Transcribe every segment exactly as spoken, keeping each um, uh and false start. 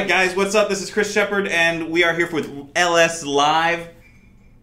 right, guys, what's up? This is Chris Shepard, and we are here with L S Live.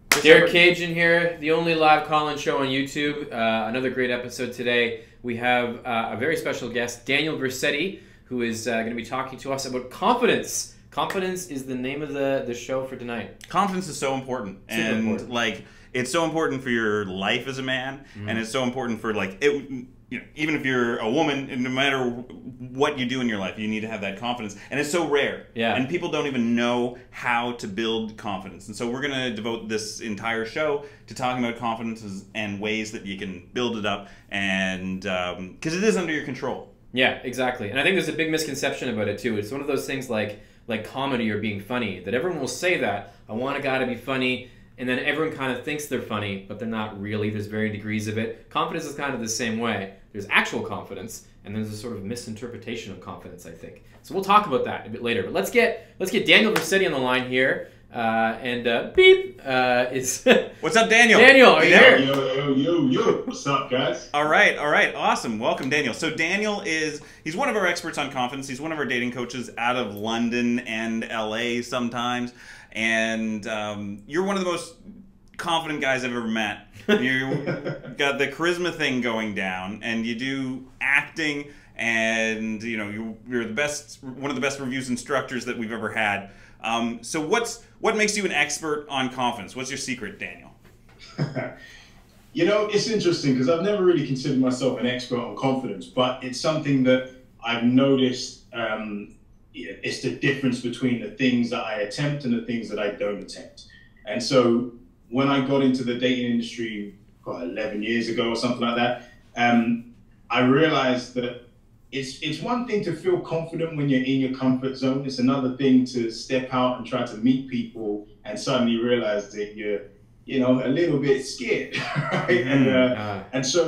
Chris Derek Cajun here, the only live call-in show on YouTube. Uh, another great episode today. We have uh, a very special guest, Daniel Vercetti, who is uh, going to be talking to us about confidence. Confidence is the name of the, the show for tonight. Confidence is so important. Super and important. Like, it's so important for your life as a man, mm-hmm. and it's so important for, like, it. You know, even if you're a woman, no matter what you do in your life, you need to have that confidence. And it's so rare. Yeah. And people don't even know how to build confidence. And so we're going to devote this entire show to talking about confidence and ways that you can build it up. And um, because it is under your control. Yeah, exactly. And I think there's a big misconception about it, too. It's one of those things like like comedy or being funny, that everyone will say that. I want a guy to be funny. And then everyone kind of thinks they're funny, but they're not really. There's varying degrees of it. Confidence is kind of the same way. There's actual confidence, and there's a sort of misinterpretation of confidence, I think. So we'll talk about that a bit later. But let's get let's get Daniel Vercetti on the line here. Uh, and uh, beep uh, is what's up, Daniel? Daniel, are you there? Yo, yo, yo, yo! What's up, guys? All right, all right, awesome. Welcome, Daniel. So Daniel is he's one of our experts on confidence. He's one of our dating coaches out of London and L A sometimes. And um, you're one of the most confident guys I've ever met. You got the charisma thing going down, and you do acting, and you know you, you're the best, one of the best reviews instructors that we've ever had. Um, so what's what makes you an expert on confidence? What's your secret, Daniel? You know, it's interesting because I've never really considered myself an expert on confidence, but it's something that I've noticed. Um, it's the difference between the things that I attempt and the things that I don't attempt. And so when I got into the dating industry, God, eleven years ago or something like that, um, I realized that It's, it's one thing to feel confident when you're in your comfort zone. It's another thing to step out and try to meet people and suddenly realize that you're, you know, a little bit scared. Right? And, uh, uh. and so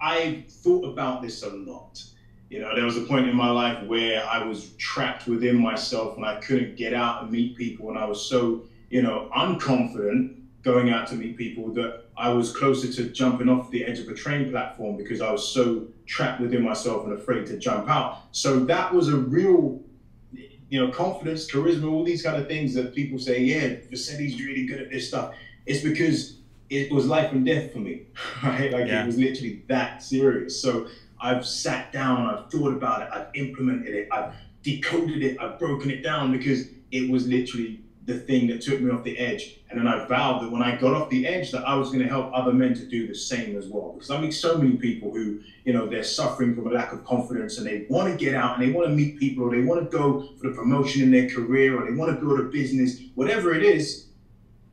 I thought about this a lot. You know, there was a point in my life where I was trapped within myself and I couldn't get out and meet people. And I was so, you know, unconfident going out to meet people that I was closer to jumping off the edge of a train platform because I was so trapped within myself and afraid to jump out. So that was a real, you know, confidence, charisma, all these kind of things that people say, yeah, Vercetti's really good at this stuff. It's because it was life and death for me, right? Like yeah. It was literally that serious. So I've sat down, I've thought about it, I've implemented it, I've decoded it, I've broken it down because it was literally the thing that took me off the edge. And then I vowed that when I got off the edge that I was going to help other men to do the same as well, because I meet so many people who, you know, they're suffering from a lack of confidence and they want to get out and they want to meet people or they want to go for the promotion in their career or they want to build a business, whatever it is,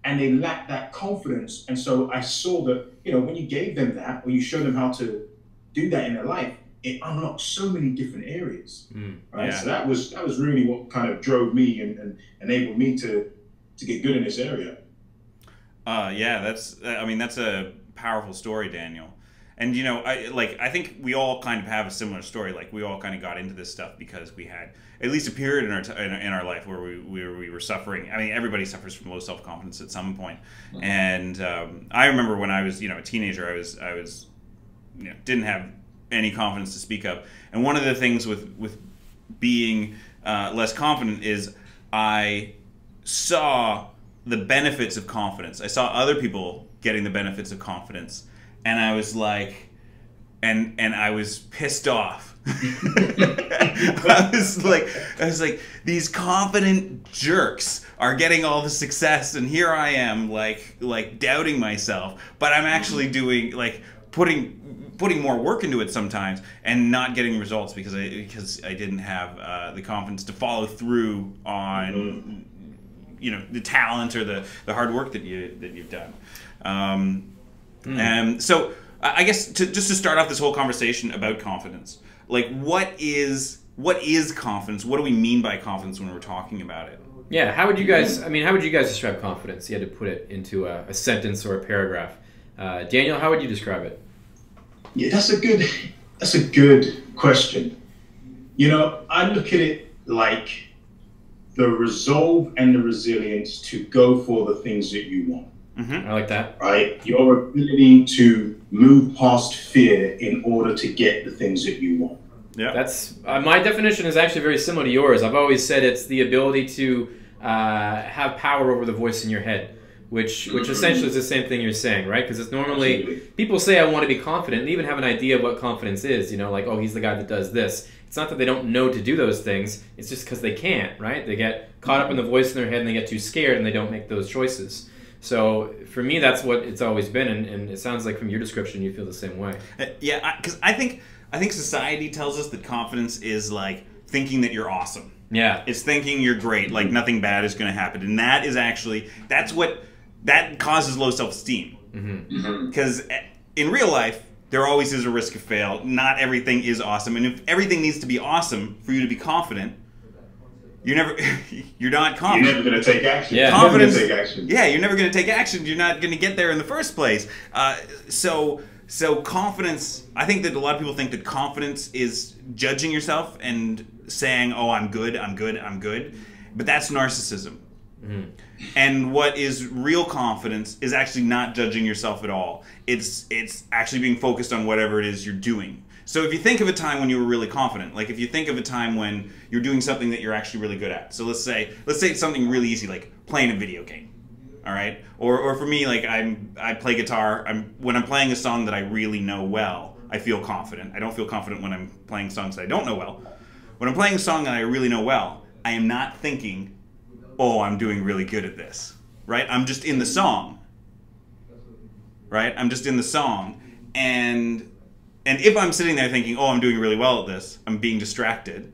and they lack that confidence. And so I saw that, you know, when you gave them that or you showed them how to do that in their life, it unlocked so many different areas, mm, right? Yeah. So that was that was really what kind of drove me and, and enabled me to to get good in this area. Uh, yeah, that's I mean that's a powerful story, Daniel. And you know, I like I think we all kind of have a similar story. Like we all kind of got into this stuff because we had at least a period in our t in, in our life where we, we we were suffering. I mean, everybody suffers from low self confidence at some point. Mm-hmm. And um, I remember when I was you know a teenager, I was I was you know, didn't have any confidence to speak up. And one of the things with with being uh, less confident is I saw the benefits of confidence. I saw other people getting the benefits of confidence, and I was like, and and I was pissed off. I was like, I was like, these confident jerks are getting all the success, and here I am, like like doubting myself. But I'm actually doing like putting. putting more work into it sometimes and not getting results because I, because I didn't have uh, the confidence to follow through on, you know, the talent or the, the hard work that, you, that you've done. Um, mm. And so I guess to, just to start off this whole conversation about confidence, like what is, what is confidence? What do we mean by confidence when we're talking about it? Yeah. How would you guys, I mean, how would you guys describe confidence? If you had to put it into a, a sentence or a paragraph. Uh, Daniel, how would you describe it? Yeah, that's a good, that's a good question. You know, I look at it like the resolve and the resilience to go for the things that you want. Mm-hmm. I like that. Right? Your ability to move past fear in order to get the things that you want. Yeah. That's uh, my definition is actually very similar to yours. I've always said it's the ability to uh, have power over the voice in your head, which which essentially is the same thing you're saying, right? Because it's normally Absolutely. people say, I want to be confident, and even have an idea of what confidence is, you know, like, oh, he's the guy that does this. It's not that they don't know to do those things. It's just because they can't, right? They get caught up in the voice in their head, and they get too scared, and they don't make those choices. So for me, that's what it's always been, and, and it sounds like from your description, you feel the same way. Uh, yeah, because I, I think I think society tells us that confidence is like thinking that you're awesome. Yeah. It's thinking you're great, like nothing bad is going to happen. And that is actually, that's what... that causes low self-esteem. Because mm-hmm. in real life, there always is a risk of fail. Not everything is awesome. And if everything needs to be awesome for you to be confident, you're never, you're not confident. You're never going to take action. Yeah, Confidence, you're never gonna take action. Yeah, you're never going to take action. You're not going to get there in the first place. Uh, so, so confidence, I think that a lot of people think that confidence is judging yourself and saying, oh, I'm good, I'm good, I'm good. But that's narcissism. Mm-hmm. And what is real confidence is actually not judging yourself at all. It's it's actually being focused on whatever it is you're doing. So if you think of a time when you were really confident, like if you think of a time when you're doing something that you're actually really good at. So let's say let's say it's something really easy, like playing a video game. All right? Or or for me, like I'm I play guitar. I'm when I'm playing a song that I really know well, I feel confident. I don't feel confident when I'm playing songs that I don't know well. When I'm playing a song that I really know well, I am not thinking, oh, I'm doing really good at this, right? I'm just in the song, right? I'm just in the song. And and if I'm sitting there thinking, oh, I'm doing really well at this, I'm being distracted,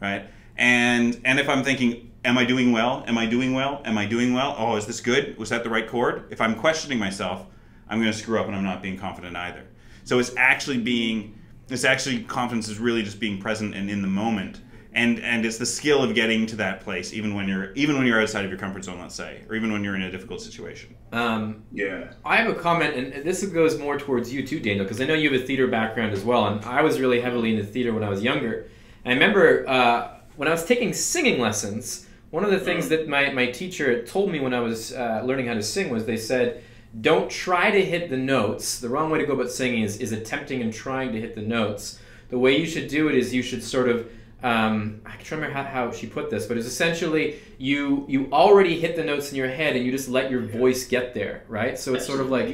right? And and if I'm thinking, am I doing well? Am I doing well? Am I doing well? Oh, is this good? Was that the right chord? If I'm questioning myself, I'm gonna screw up and I'm not being confident either. So it's actually being, it's actually, confidence is really just being present and in the moment. And and it's the skill of getting to that place, even when you're even when you're outside of your comfort zone, let's say, or even when you're in a difficult situation. Um, yeah. I have a comment, and this goes more towards you too, Daniel, because I know you have a theater background as well, and I was really heavily into theater when I was younger. And I remember uh, when I was taking singing lessons, one of the things that my, my teacher told me when I was uh, learning how to sing was they said, don't try to hit the notes. The wrong way to go about singing is, is attempting and trying to hit the notes. The way you should do it is you should sort of Um, I can't remember how, how she put this, but it's essentially you you already hit the notes in your head and you just let your voice get there, right? So it's sort of like,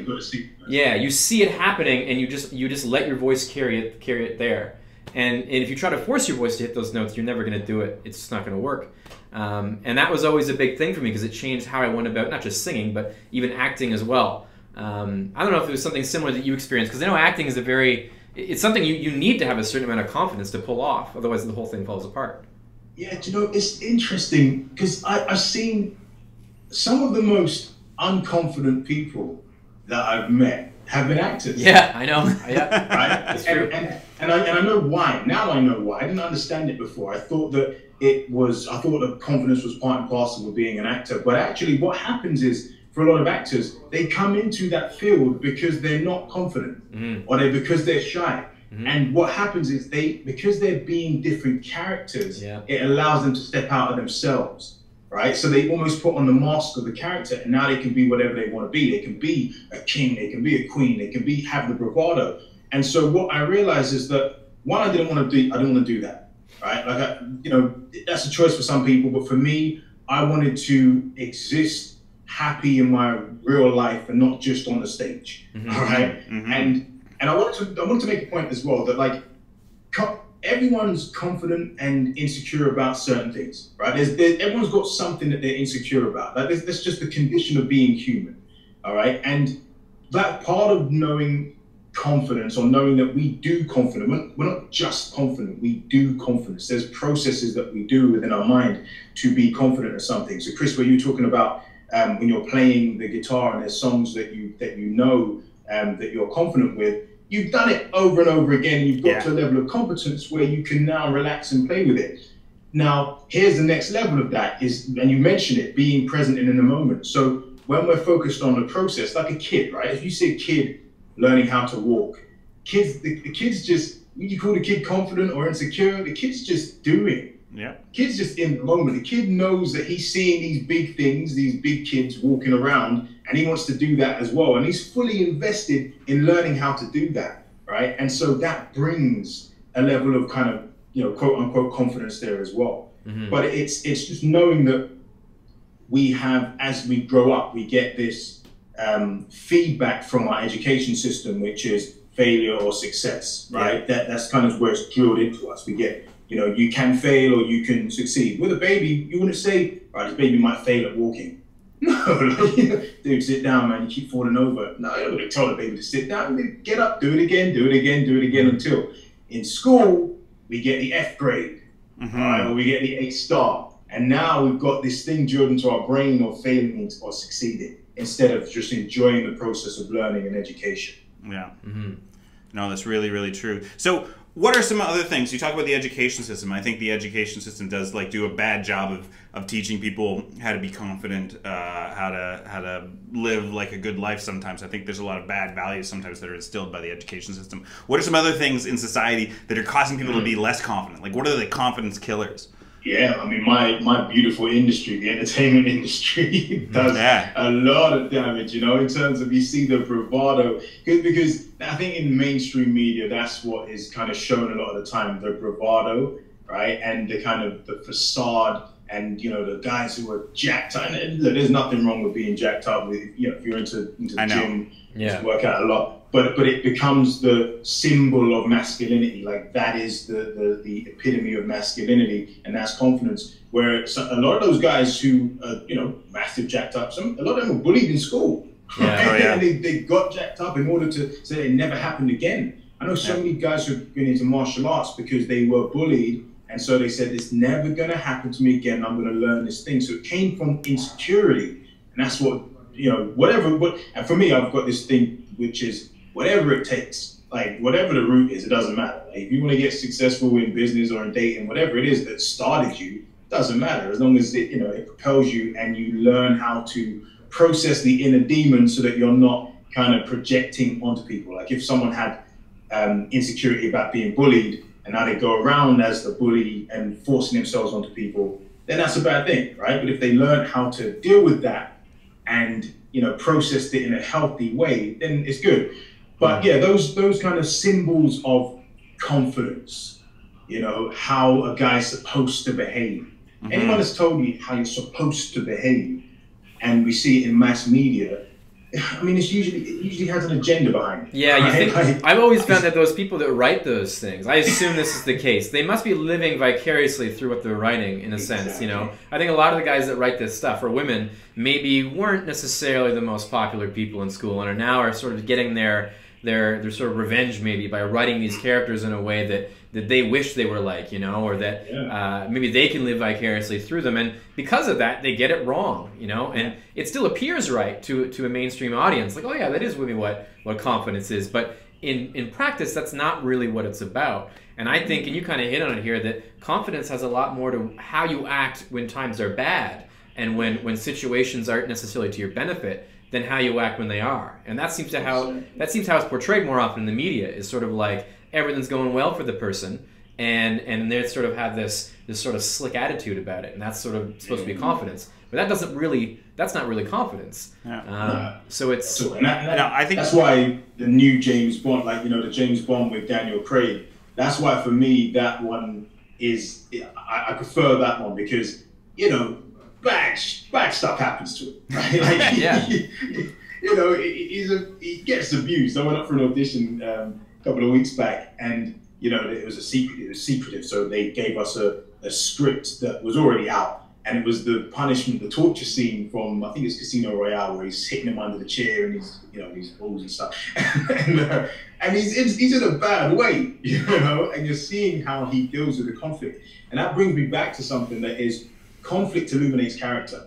yeah, you see it happening and you just you just let your voice carry it carry it there. And, and if you try to force your voice to hit those notes, you're never going to do it. It's just not going to work. Um, and that was always a big thing for me because it changed how I went about not just singing, but even acting as well. Um, I don't know if it was something similar that you experienced, because I know acting is a very... it's something you, you need to have a certain amount of confidence to pull off, otherwise the whole thing falls apart. Yeah, you know, it's interesting, because I've seen some of the most unconfident people that I've met have been actors. Yeah, I know. Yeah. Right? It's true. And, and, and, I, and I know why. Now I know why. I didn't understand it before. I thought that it was, I thought that confidence was part and parcel of being an actor, but actually what happens is, for a lot of actors, they come into that field because they're not confident, mm-hmm. or they because they're shy. Mm-hmm. And what happens is they, because they're being different characters, yeah. it allows them to step out of themselves, right? So they almost put on the mask of the character, and now they can be whatever they want to be. They can be a king, they can be a queen, they can be have the bravado. And so what I realized is that one, I didn't want to do, I didn't want to do that, right? Like I, you know, that's a choice for some people, but for me, I wanted to exist happy in my real life and not just on the stage, mm-hmm. all right? Mm-hmm. And and I wanted to I wanted to make a point as well that like co everyone's confident and insecure about certain things, right? There's, there, everyone's got something that they're insecure about. Like that's just the condition of being human, all right? And that part of knowing confidence or knowing that we do confident, we're, we're not just confident, we do confidence. There's processes that we do within our mind to be confident of something. So Chris, were you talking about Um, when you're playing the guitar and there's songs that you that you know um, that you're confident with, you've done it over and over again, and you've got yeah. to a level of competence where you can now relax and play with it. Now, here's the next level of that is, and you mentioned it, being present and in the moment. So when we're focused on the process, like a kid, right? If you see a kid learning how to walk, kids, the, the kids just, you call the kid confident or insecure, the kid's just doing. Yeah. Kid's just in the moment. The kid knows that he's seeing these big things, these big kids walking around, and he wants to do that as well. And he's fully invested in learning how to do that, right? And so that brings a level of kind of you know, quote unquote confidence there as well. Mm-hmm. But it's it's just knowing that we have, as we grow up, we get this um, feedback from our education system, which is failure or success, right? Yeah. That that's kind of where it's drilled into us. We get, you know, you can fail or you can succeed. With a baby, you wouldn't say, right, this baby might fail at walking. No, like, dude, sit down, man. You keep falling over. No, you're not going to tell the baby to sit down. They get up, do it again, do it again, do it again until. In school, we get the F grade, mm-hmm. right, or we get the A star. And now we've got this thing drilled into our brain of failing or succeeding instead of just enjoying the process of learning and education. Yeah. Mm-hmm. No, that's really, really true. So what are some other things? You talk about the education system. I think the education system does like do a bad job of, of teaching people how to be confident, uh, how to how to live like a good life sometimes. I think there's a lot of bad values sometimes that are instilled by the education system. What are some other things in society that are causing people mm. to be less confident? Like what are the confidence killers? Yeah, I mean, my, my beautiful industry, the entertainment industry, does yeah. a lot of damage, you know, in terms of you see the bravado. Because I think in mainstream media, that's what is kind of shown a lot of the time, the bravado, right? And the kind of the facade and, you know, the guys who are jacked up. And there's nothing wrong with being jacked up, with, you know, if you're into, into the gym, yeah. you work out a lot. But but it becomes the symbol of masculinity, like that is the, the, the epitome of masculinity, and that's confidence. Where a lot of those guys who are, you know, massive jacked up, some a lot of them were bullied in school. Yeah, right? oh, yeah. And they, they got jacked up in order to so it never happened again. I know so yeah. many guys who have been into martial arts because they were bullied, and so they said it's never gonna happen to me again. I'm gonna learn this thing. So it came from insecurity, and that's what you know, whatever. What and for me, I've got this thing which is. Whatever it takes, like whatever the route is, it doesn't matter. Like, if you want to get successful in business or in dating, whatever it is that started you, it doesn't matter. As long as it, you know, it propels you and you learn how to process the inner demon so that you're not kind of projecting onto people. Like if someone had um, insecurity about being bullied and now they go around as the bully and forcing themselves onto people, then that's a bad thing, right? But if they learn how to deal with that and, you know, processed it in a healthy way, then it's good. But yeah, those those kind of symbols of confidence, you know, how a guy's supposed to behave. Mm-hmm. Anyone that's told you how you're supposed to behave, and we see it in mass media, I mean, it's usually it usually has an agenda behind it. Yeah, right? you think, like, I've always found that those people that write those things, I assume this is the case, they must be living vicariously through what they're writing in a exactly. sense, you know. I think a lot of the guys that write this stuff, or women, maybe weren't necessarily the most popular people in school and are now are sort of getting their... Their, their sort of revenge maybe by writing these characters in a way that, that they wish they were like, you know, or that yeah. uh, maybe they can live vicariously through them. And because of that, they get it wrong, you know, and it still appears right to to a mainstream audience. Like, oh yeah, that is really what, what confidence is. But in, in practice, that's not really what it's about. And I think, and you kind of hit on it here, that confidence has a lot more to how you act when times are bad and when, when situations aren't necessarily to your benefit. Than how you act when they are, and that seems to how that seems how it's portrayed more often in the media is sort of like everything's going well for the person, and and they sort of have this this sort of slick attitude about it, and that's sort of supposed to be confidence, but that doesn't really that's not really confidence. Yeah. Um, so it's so, and that, and that, I think that's why the new James Bond, like you know the James Bond with Daniel Craig, that's why for me that one is I, I prefer that one because you know. Bad, bad stuff happens to him, right? Like, yeah. he, you know, he, he's a, he gets abused. I went up for an audition um, a couple of weeks back, and you know, it was a secret. It was secretive, so they gave us a, a script that was already out, and it was the punishment, the torture scene from I think it's Casino Royale, where he's hitting him under the chair and he's, you know, these balls and stuff, and, uh, and he's in, he's in a bad way, you know, and you're seeing how he deals with the conflict, and that brings me back to something that is. Conflict illuminates character,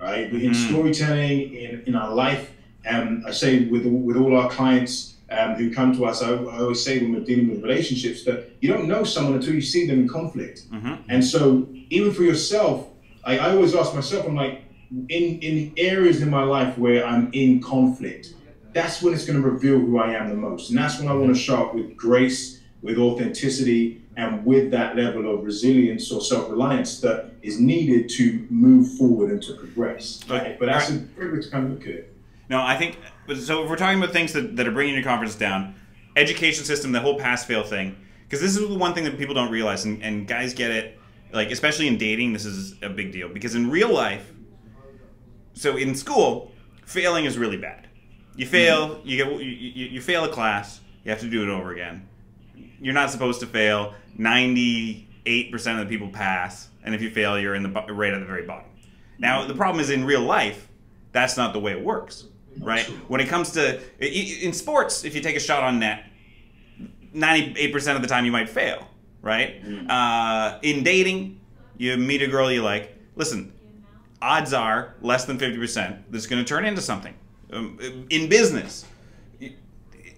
right? Mm. In storytelling, in, in our life, um, I say with, with all our clients um, who come to us, I, I always say when we're dealing with relationships that you don't know someone until you see them in conflict. Mm-hmm. And so even for yourself, I, I always ask myself, I'm like, in, in areas in my life where I'm in conflict, that's when it's going to reveal who I am the most. And that's when I want to show up with grace, with authenticity, and with that level of resilience or self-reliance that is needed to move forward and to progress. Right? But that's a great way to kind of look at it. No, I think, so if we're talking about things that, that are bringing your confidence down, education system, the whole pass-fail thing, Because this is the one thing that people don't realize, and, and guys get it, like, especially in dating, this is a big deal. Because in real life, so in school, failing is really bad. You fail, mm-hmm. you get you, you, you fail a class, you have to do it over again. You're not supposed to fail. ninety-eight percent of the people pass, and if you fail, you're in the right at the very bottom. Now, the problem is in real life, that's not the way it works, right? When it comes to, in sports, if you take a shot on net, ninety-eight percent of the time you might fail, right? Mm-hmm. Uh, in dating, you meet a girl you like. Listen, odds are less than fifty percent that's going to turn into something. Um, in business, you,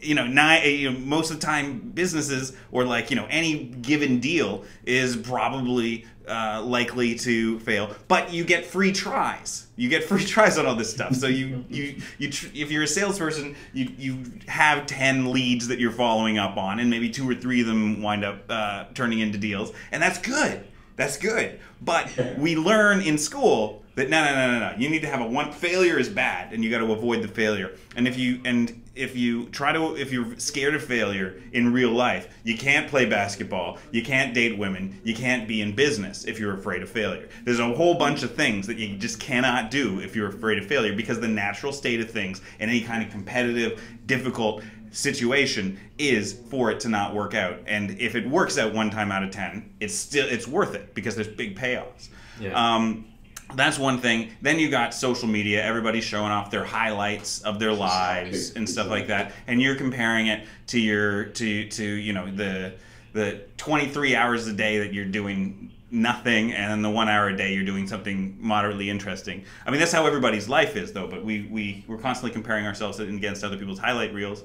you, know, nine, you know, most of the time businesses or like, you know, any given deal is probably uh, likely to fail, but you get free tries. You get free tries on all this stuff. So you, you, you tr if you're a salesperson, you, you have ten leads that you're following up on, and maybe two or three of them wind up uh, turning into deals. And that's good. That's good. But we learn in school that no, no, no, no, no. You need to have a one. Failure is bad, and you got to avoid the failure. And if you and if you try to, if you're scared of failure in real life, you can't play basketball, you can't date women, you can't be in business if you're afraid of failure. There's a whole bunch of things that you just cannot do if you're afraid of failure, because the natural state of things in any kind of competitive, difficult situation is for it to not work out. And if it works out one time out of ten, it's still it's worth it because there's big payoffs. Yeah. Um, That's one thing. Then you got social media. Everybody's showing off their highlights of their lives and stuff like that, and you're comparing it to your to to you know the the twenty-three hours a day that you're doing nothing, and then the one hour a day you're doing something moderately interesting. I mean, that's how everybody's life is, though. But we we we're constantly comparing ourselves against other people's highlight reels,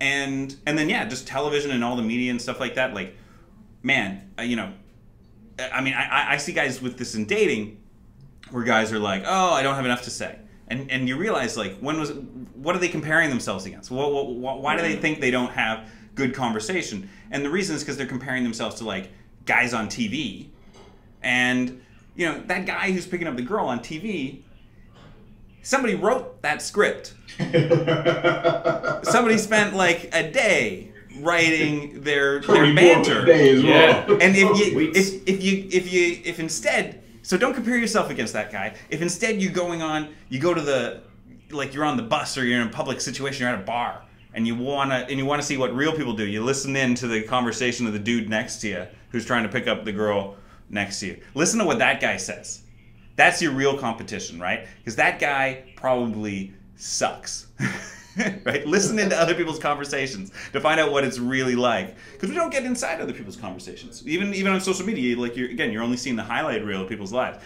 and and then yeah, just television and all the media and stuff like that. Like, man, you know, I mean, I I see guys with this in dating, where guys are like, oh, I don't have enough to say. And, and you realize, like, when was, what are they comparing themselves against? What, what, what, why do they think they don't have good conversation? And the reason is because they're comparing themselves to, like, guys on T V. And, you know, that guy who's picking up the girl on T V, somebody wrote that script. Somebody spent, like, a day writing their, their banter. Day as well. Yeah. And if you, if, if you, if you, if instead... So don't compare yourself against that guy. If instead you're going on, you go to the, like you're on the bus or you're in a public situation, you're at a bar, and you wanna and you wanna see what real people do. You listen in to the conversation of the dude next to you who's trying to pick up the girl next to you. Listen to what that guy says. That's your real competition, right? Because that guy probably sucks. Right? Listen into other people's conversations to find out what it's really like. Because we don't get inside other people's conversations. Even even on social media, like you're, again, you're only seeing the highlight reel of people's lives.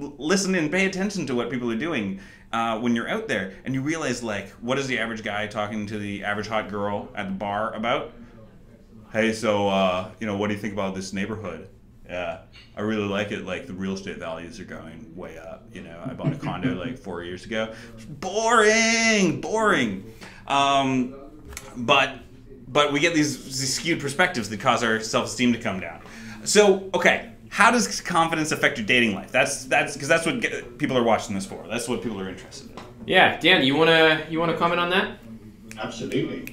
L listen and pay attention to what people are doing uh, when you're out there. And you realize, like, what is the average guy talking to the average hot girl at the bar about? Hey, so, uh, you know, what do you think about this neighborhood? Yeah, I really like it. Like, the real estate values are going way up. You know, I bought a condo like four years ago. Boring, boring. Um, but but we get these, these skewed perspectives that cause our self-esteem to come down. So, okay, how does confidence affect your dating life? That's that's because that's what get, people are watching this for. That's what people are interested in. Yeah, Dan, you wanna you wanna comment on that? Absolutely.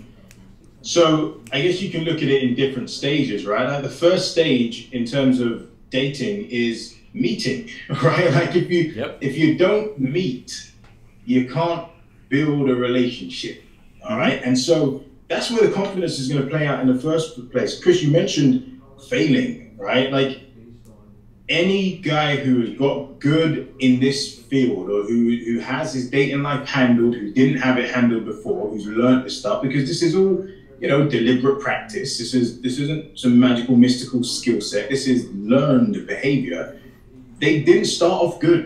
So I guess you can look at it in different stages, right? Like the first stage in terms of dating is meeting, right? Like if you yep. if you don't meet, you can't build a relationship, all right? And so that's where the confidence is going to play out in the first place. Chris, you mentioned failing, right? Like any guy who has got good in this field or who, who has his dating life handled, who didn't have it handled before, who's learned this stuff, because this is all... you know, deliberate practice. This is this isn't some magical mystical skill set. This is learned behavior. They didn't start off good,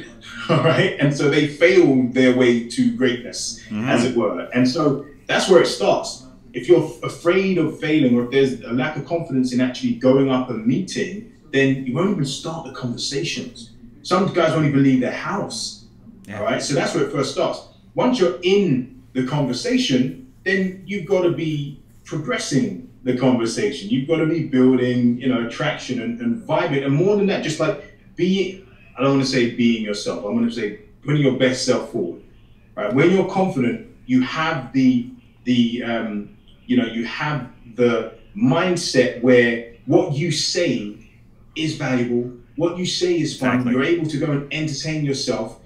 all right, and so they failed their way to greatness, mm-hmm. as it were. And so that's where it starts. If you're afraid of failing, or if there's a lack of confidence in actually going up and meeting, then you won't even start the conversations. Some guys won't even leave their house, yeah. all right. So that's where it first starts. Once you're in the conversation, then you've got to be progressing the conversation. You've got to be building, you know, attraction and, and vibing. And more than that, just like being, I don't want to say being yourself. I'm going to say putting your best self forward, right? When you're confident, you have the, the um, you know, you have the mindset where what you say is valuable, what you say is fun, exactly. You're able to go and entertain yourself.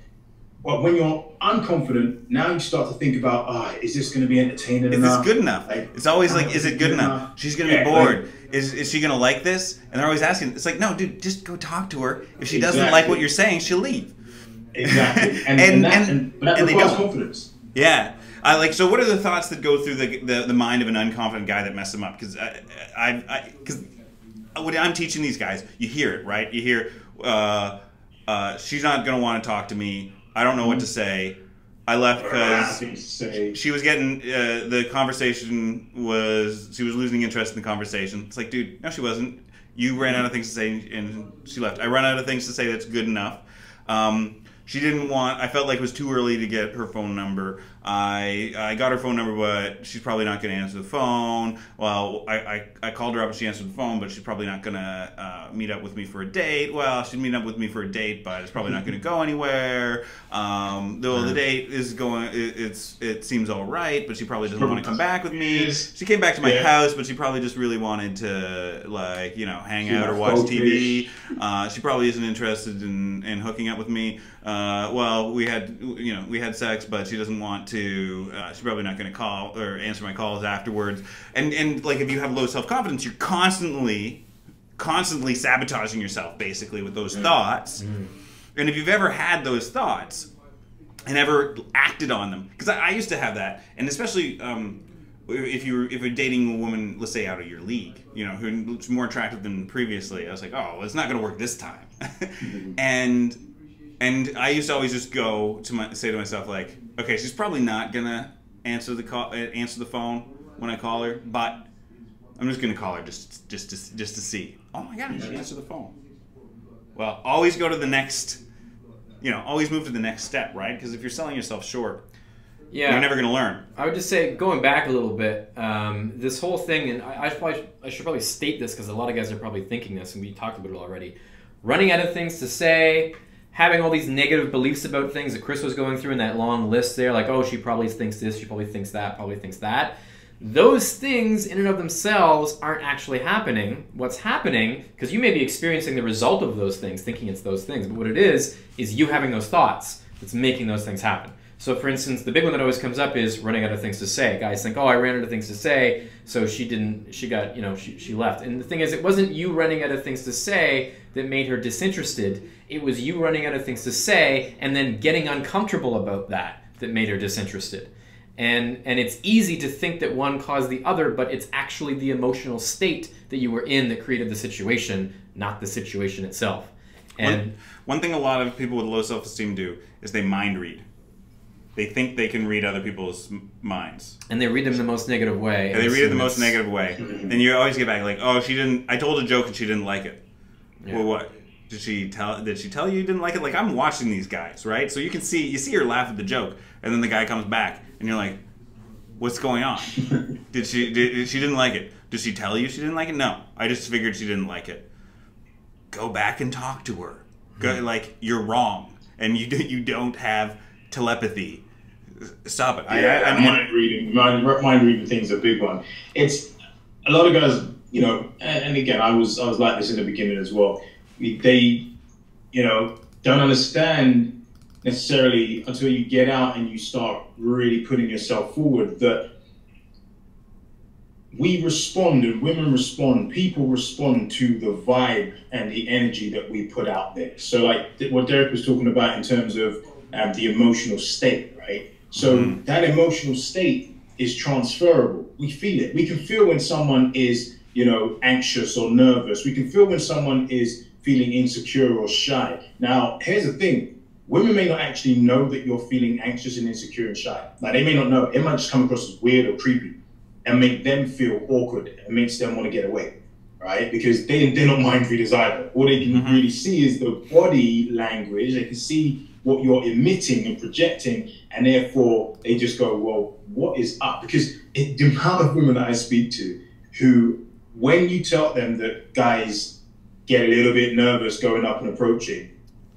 But when you're unconfident, now you start to think about, ah, oh, is this going to be entertaining enough? Is this good enough? Like, it's always like, is it good enough? enough? She's going to yeah, be bored. Like, is is she going to like this? And they're always asking. It's like, no, dude, just go talk to her. If she exactly. doesn't like what you're saying, she'll leave. Exactly. And, and, and, that, and, and, that and they don't. Confidence. Yeah. I like. So what are the thoughts that go through the the, the mind of an unconfident guy that mess them up? Because I, I, because what I'm teaching these guys, you hear it, right? You hear, uh, uh, she's not going to want to talk to me. I don't know what to say. I left because she was getting uh, the conversation was she was losing interest in the conversation. It's like, dude, no, she wasn't. You ran out of things to say, and she left. I ran out of things to say. That's good enough. Um, she didn't want. I felt like it was too early to get her phone number. I I got her phone number, but she's probably not going to answer the phone. Well, I, I I called her up and she answered the phone, but she's probably not going to uh, meet up with me for a date. Well, she'd meet up with me for a date, but it's probably not going to go anywhere. Um, though the date is going, it, it's it seems all right, but she probably doesn't want to come back with me. She came back to my yeah. house, but she probably just really wanted to like you know hang she out or watch T V. Uh, she probably isn't interested in in hooking up with me. Uh, well, we had you know we had sex, but she doesn't want to. to uh, she's probably not going to call or answer my calls afterwards, and and like if you have low self-confidence, you're constantly constantly sabotaging yourself basically with those thoughts. Mm. And if you've ever had those thoughts and ever acted on them, because I, I used to have that, and especially um if you're if you're dating a woman, let's say out of your league, you know, who's more attractive than previously, I was like, oh well, it's not going to work this time. and And I used to always just go to my, say to myself like, okay, she's probably not gonna answer the call, answer the phone when I call her, but I'm just gonna call her just just to, just to see. Oh my God, she answered the phone. Well, always go to the next, you know, always move to the next step, right? Because if you're selling yourself short, yeah, you're never gonna learn. I would just say going back a little bit, um, this whole thing, and I, I probably I should probably state this because a lot of guys are probably thinking this, and we talked about it already. Running out of things to say. Having all these negative beliefs about things that Chris was going through in that long list there, like, oh, she probably thinks this, she probably thinks that, probably thinks that. Those things in and of themselves aren't actually happening. What's happening, because you may be experiencing the result of those things, thinking it's those things, but what it is, is you having those thoughts that's making those things happen. So for instance, the big one that always comes up is running out of things to say. Guys think, oh, I ran out of things to say, so she didn't, she got, you know, she, she left. And the thing is, it wasn't you running out of things to say that made her disinterested. It was you running out of things to say and then getting uncomfortable about that that made her disinterested. And, and it's easy to think that one caused the other, but it's actually the emotional state that you were in that created the situation, not the situation itself. And one, one thing a lot of people with low self-esteem do is they mind read. They think they can read other people's minds. And they read them the most negative way. And they read it the most negative way. And you always get back like, oh, she didn't, I told a joke and she didn't like it. Yeah. Well, what? Did she tell, did she tell you you didn't like it? Like, I'm watching these guys, right? So you can see, you see her laugh at the joke. And then the guy comes back and you're like, what's going on? did she, did, she didn't like it. Did she tell you she didn't like it? No, I just figured she didn't like it. Go back and talk to her. Go, hmm. Like, you're wrong. And you, you don't have... telepathy. Stop it. Yeah, I, I, mind reading. Mind, mind reading things a big one. It's a lot of guys, you know, and, and again, I was I was like this in the beginning as well. They, you know, don't understand necessarily until you get out and you start really putting yourself forward that we respond and women respond, people respond to the vibe and the energy that we put out there. So like what Derek was talking about in terms of Um, the emotional state, right? So mm-hmm. that emotional state is transferable. We feel it. We can feel when someone is, you know, anxious or nervous. We can feel when someone is feeling insecure or shy. Now, here's the thing. Women may not actually know that you're feeling anxious and insecure and shy. Like, they may not know. It might just come across as weird or creepy and make them feel awkward. It makes them want to get away, right? Because they, they're not mind readers either. All they can mm-hmm. really see is the body language. They can see what you're emitting and projecting, and therefore they just go, well, what is up? Because it, the amount of women that I speak to who, when you tell them that guys get a little bit nervous going up and approaching,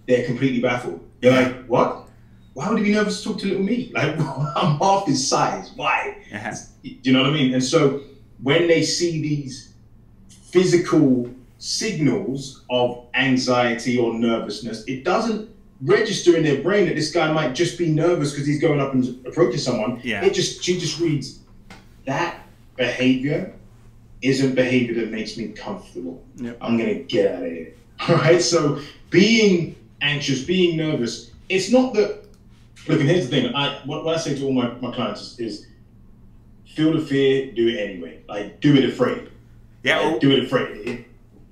they're completely baffled. They're like, what? Why would you be nervous to talk to little me? Like, I'm half his size, why? Uh-huh. Do you know what I mean? And so when they see these physical signals of anxiety or nervousness, it doesn't register in their brain that this guy might just be nervous because he's going up and approaching someone. Yeah. It just, she just reads that behavior isn't behavior that makes me comfortable. Yep. I'm going to get out of here. All right. So being anxious, being nervous, it's not that, look, and here's the thing. I, what, what I say to all my, my clients is, is feel the fear, do it anyway. Like, do it afraid. Yeah. Like, do it afraid. It,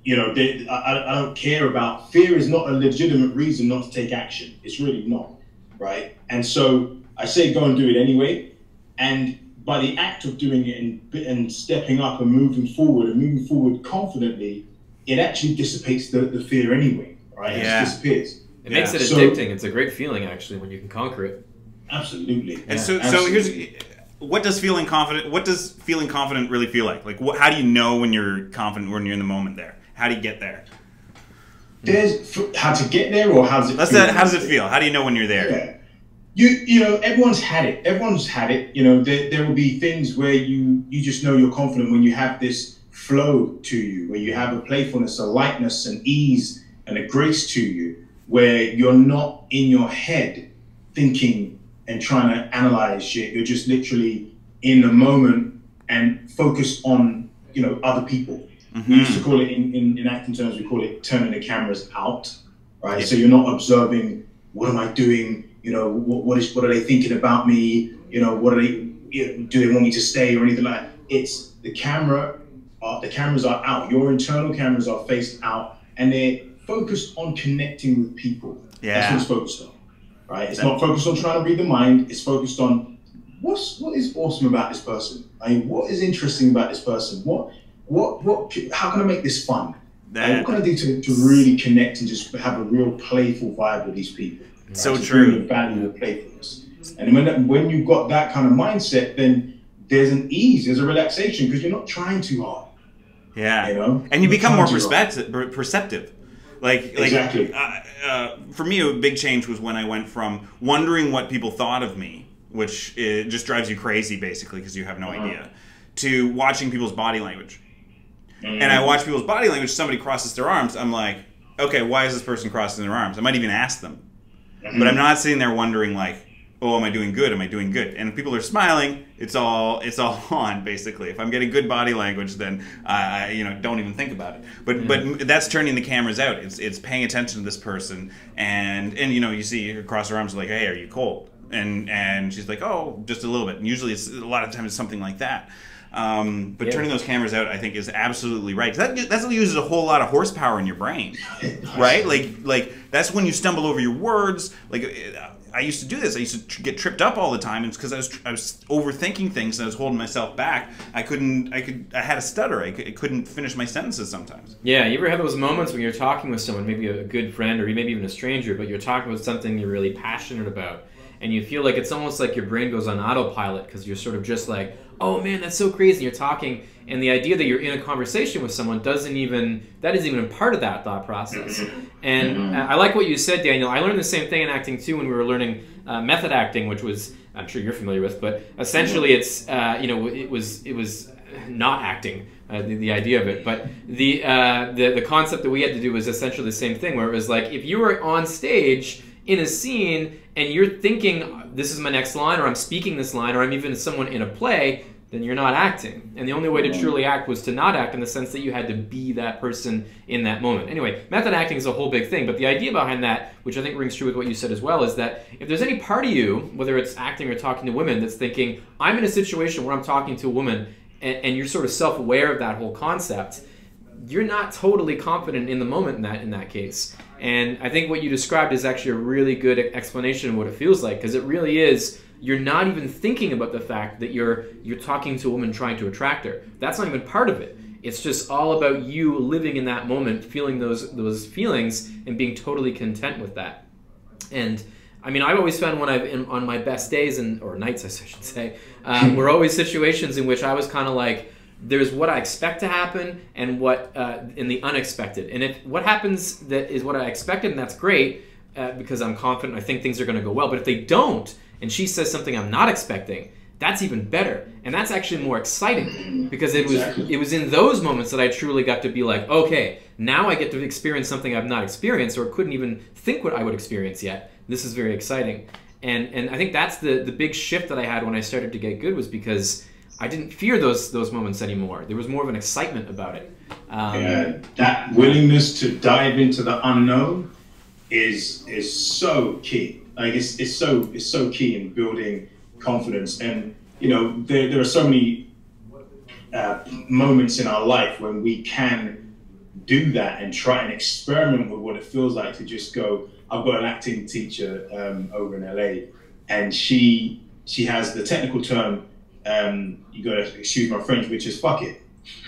you know, they, I, I don't care about, fear is not a legitimate reason not to take action. It's really not. Right. And so I say, go and do it anyway. And by the act of doing it and, and stepping up and moving forward and moving forward confidently, it actually dissipates the, the fear anyway, right? Yeah. It just disappears. It yeah. makes it so addicting. It's a great feeling, actually, when you can conquer it. Absolutely. And yeah, so, absolutely. so here's, what does feeling confident, what does feeling confident really feel like? Like, what, how do you know when you're confident, when you're in the moment there? How do you get there? There's, how to get there or how does it That's feel? That, how does it feel? How do you know when you're there? Yeah. You, you know, everyone's had it. Everyone's had it. You know, there, there will be things where you, you just know you're confident when you have this flow to you, where you have a playfulness, a lightness, an ease, and a grace to you, where you're not in your head thinking and trying to analyze shit. You're just literally in the moment and focused on, you know, other people. Mm-hmm. We used to call it, in, in, in acting terms, we call it turning the cameras out, right? Yeah. So you're not observing, what am I doing? You know, what, what is, what are they thinking about me? You know, what are they, you know, do they want me to stay or anything like that? It's the camera, uh, the cameras are out. Your internal cameras are faced out and they're focused on connecting with people. Yeah. That's what it's focused on, right? It's not focused on trying to read the mind. It's focused on what's, what is awesome about this person? I mean, what is interesting about this person? What, what, what, how can I make this fun? That, what can I do to, to really connect and just have a real playful vibe with these people? Right. So true. The value of playfulness, and when that, when you've got that kind of mindset, then there's an ease, there's a relaxation because you're not trying too hard. Yeah, you know, and you you're become more perceptive. Perceptive, like like exactly. uh, uh, for me, a big change was when I went from wondering what people thought of me, which it just drives you crazy basically because you have no uh-huh. idea, to watching people's body language. Mm. And I watch people's body language. Somebody crosses their arms. I'm like, okay, why is this person crossing their arms? I might even ask them. But I'm not sitting there wondering like, oh, am I doing good? Am I doing good? And if people are smiling, it's all it's all on basically. If I'm getting good body language, then I uh, you know don't even think about it. But yeah. but that's turning the cameras out. It's it's paying attention to this person, and and you know you see her cross her arms like, hey, are you cold? And and she's like, oh, just a little bit. And usually it's a lot of times it's something like that. Um, but yeah. turning those cameras out, I think, is absolutely right. That that's what uses a whole lot of horsepower in your brain, right? Like, like that's when you stumble over your words. Like, I used to do this. I used to get tripped up all the time, and it's because I was I was overthinking things and I was holding myself back. I couldn't. I could. I had a stutter. I, could, I couldn't finish my sentences sometimes. Yeah, you ever have those moments when you're talking with someone, maybe a good friend or maybe even a stranger, but you're talking about something you're really passionate about, and you feel like it's almost like your brain goes on autopilot because you're sort of just like, oh man, that's so crazy, you're talking, and the idea that you're in a conversation with someone doesn't even, that isn't even part of that thought process. And mm-hmm. I like what you said, Daniel. I learned the same thing in acting too when we were learning uh, method acting, which was, I'm sure you're familiar with, but essentially it's, uh, you know, it was, it was not acting, uh, the, the idea of it, but the, uh, the, the concept that we had to do was essentially the same thing, where it was like, if you were on stage in a scene and you're thinking, this is my next line, or I'm speaking this line, or I'm even someone in a play, then you're not acting. And the only way to truly act was to not act in the sense that you had to be that person in that moment. Anyway, method acting is a whole big thing, but the idea behind that, which I think rings true with what you said as well, is that if there's any part of you, whether it's acting or talking to women, that's thinking, I'm in a situation where I'm talking to a woman, and, and you're sort of self-aware of that whole concept, you're not totally confident in the moment in that, in that case. And I think what you described is actually a really good explanation of what it feels like, because it really is, you're not even thinking about the fact that you're you're talking to a woman trying to attract her. That's not even part of it. It's just all about you living in that moment, feeling those those feelings, and being totally content with that. And I mean, I've always found when I've in, on my best days and or nights, I should say, um, were always situations in which I was kind of like, there's what I expect to happen and what uh, in the unexpected. And if what happens that is what I expected, and that's great uh, because I'm confident. I think things are going to go well. But if they don't, and she says something I'm not expecting, that's even better. And that's actually more exciting, because it was exactly. it was in those moments that I truly got to be like, okay, now I get to experience something I've not experienced or couldn't even think what I would experience yet. This is very exciting. And and I think that's the, the big shift that I had when I started to get good, was because I didn't fear those those moments anymore. There was more of an excitement about it. Um, yeah, that willingness to dive into the unknown is is so key. Like it's it's so it's so key in building confidence. And you know, there there are so many uh, moments in our life when we can do that and try and experiment with what it feels like to just go. I've got an acting teacher um, over in L A, and she she has the technical term. Um, you gotta excuse my French, which is fuck it.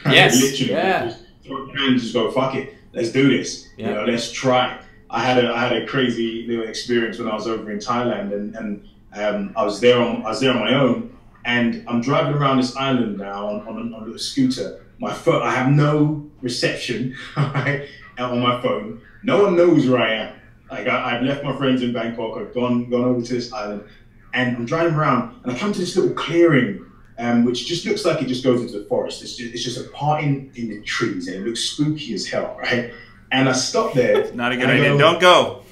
Yes. Literally, yeah. Just throw your hands, just go fuck it. Let's do this. Yeah. You know, let's try. I had a I had a crazy little experience when I was over in Thailand, and and um, I was there on I was there on my own, and I'm driving around this island now on on a, on a little scooter. My phone, I have no reception, right, on my phone. No one knows where I am. Like I, I've left my friends in Bangkok. I've gone gone over to this island, and I'm driving around, and I come to this little clearing, um, which just looks like it just goes into the forest. It's just, it's just a part in, in the trees, and it looks spooky as hell, right? And I stop there. Not a good idea. Go, Don't go.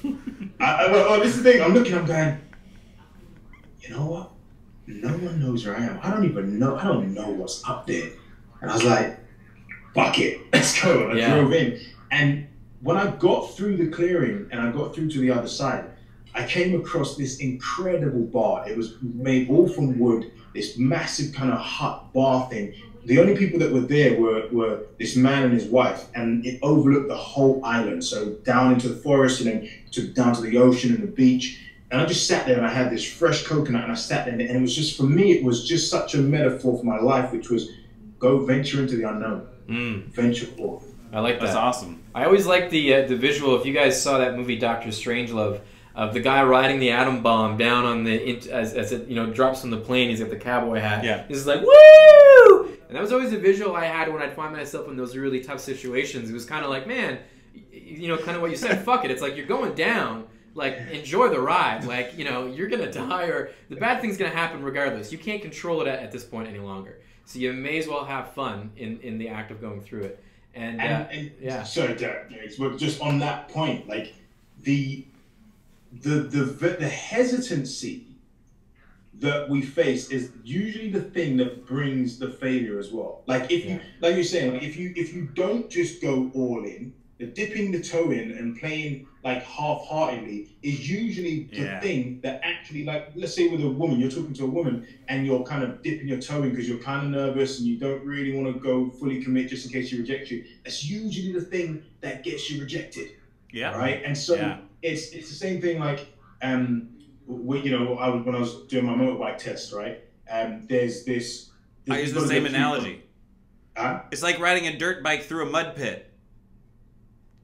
I, I, oh, this is the thing. I'm looking. I'm going. You know what? No one knows where I am. I don't even know. I don't know what's up there. And I was like, fuck it, let's go. And I yeah. drove in, and when I got through the clearing and I got through to the other side, I came across this incredible bar. It was made all from wood, this massive kind of hut bar thing. The only people that were there were, were this man and his wife, and it overlooked the whole island. So down into the forest and then to, down to the ocean and the beach. And I just sat there and I had this fresh coconut, and I sat there, and it was just, for me, it was just such a metaphor for my life, which was go venture into the unknown, mm. venture forth. I like that. That's awesome. I always like the uh, the visual. If you guys saw that movie Doctor Strangelove, of the guy riding the atom bomb down on the as, as it you know drops from the plane, he's got the cowboy hat. Yeah, he's like woo! And that was always a visual I had when I'd find myself in those really tough situations. It was kind of like, man, you know, kind of what you said. Fuck it. It's like you're going down. Like, enjoy the ride. Like, you know, you're gonna die, or the bad thing's gonna happen regardless. You can't control it at, at this point any longer. So you may as well have fun in in the act of going through it. And, uh, and, and yeah. sorry, Derek, just on that point, like the the the the hesitancy that we face is usually the thing that brings the failure as well. Like if yeah. you, like you're saying, like if you if you don't just go all in, the dipping the toe in and playing like half-heartedly is usually the yeah. thing that actually, like, let's say with a woman, you're talking to a woman and you're kind of dipping your toe in because you're kind of nervous and you don't really want to go fully commit just in case she rejects you. That's usually the thing that gets you rejected. Yeah. Right. And so yeah. it's it's the same thing. Like, um, when, you know, I was, when I was doing my motorbike test, right? Um, there's this. There's I use the same analogy. Huh? It's like riding a dirt bike through a mud pit.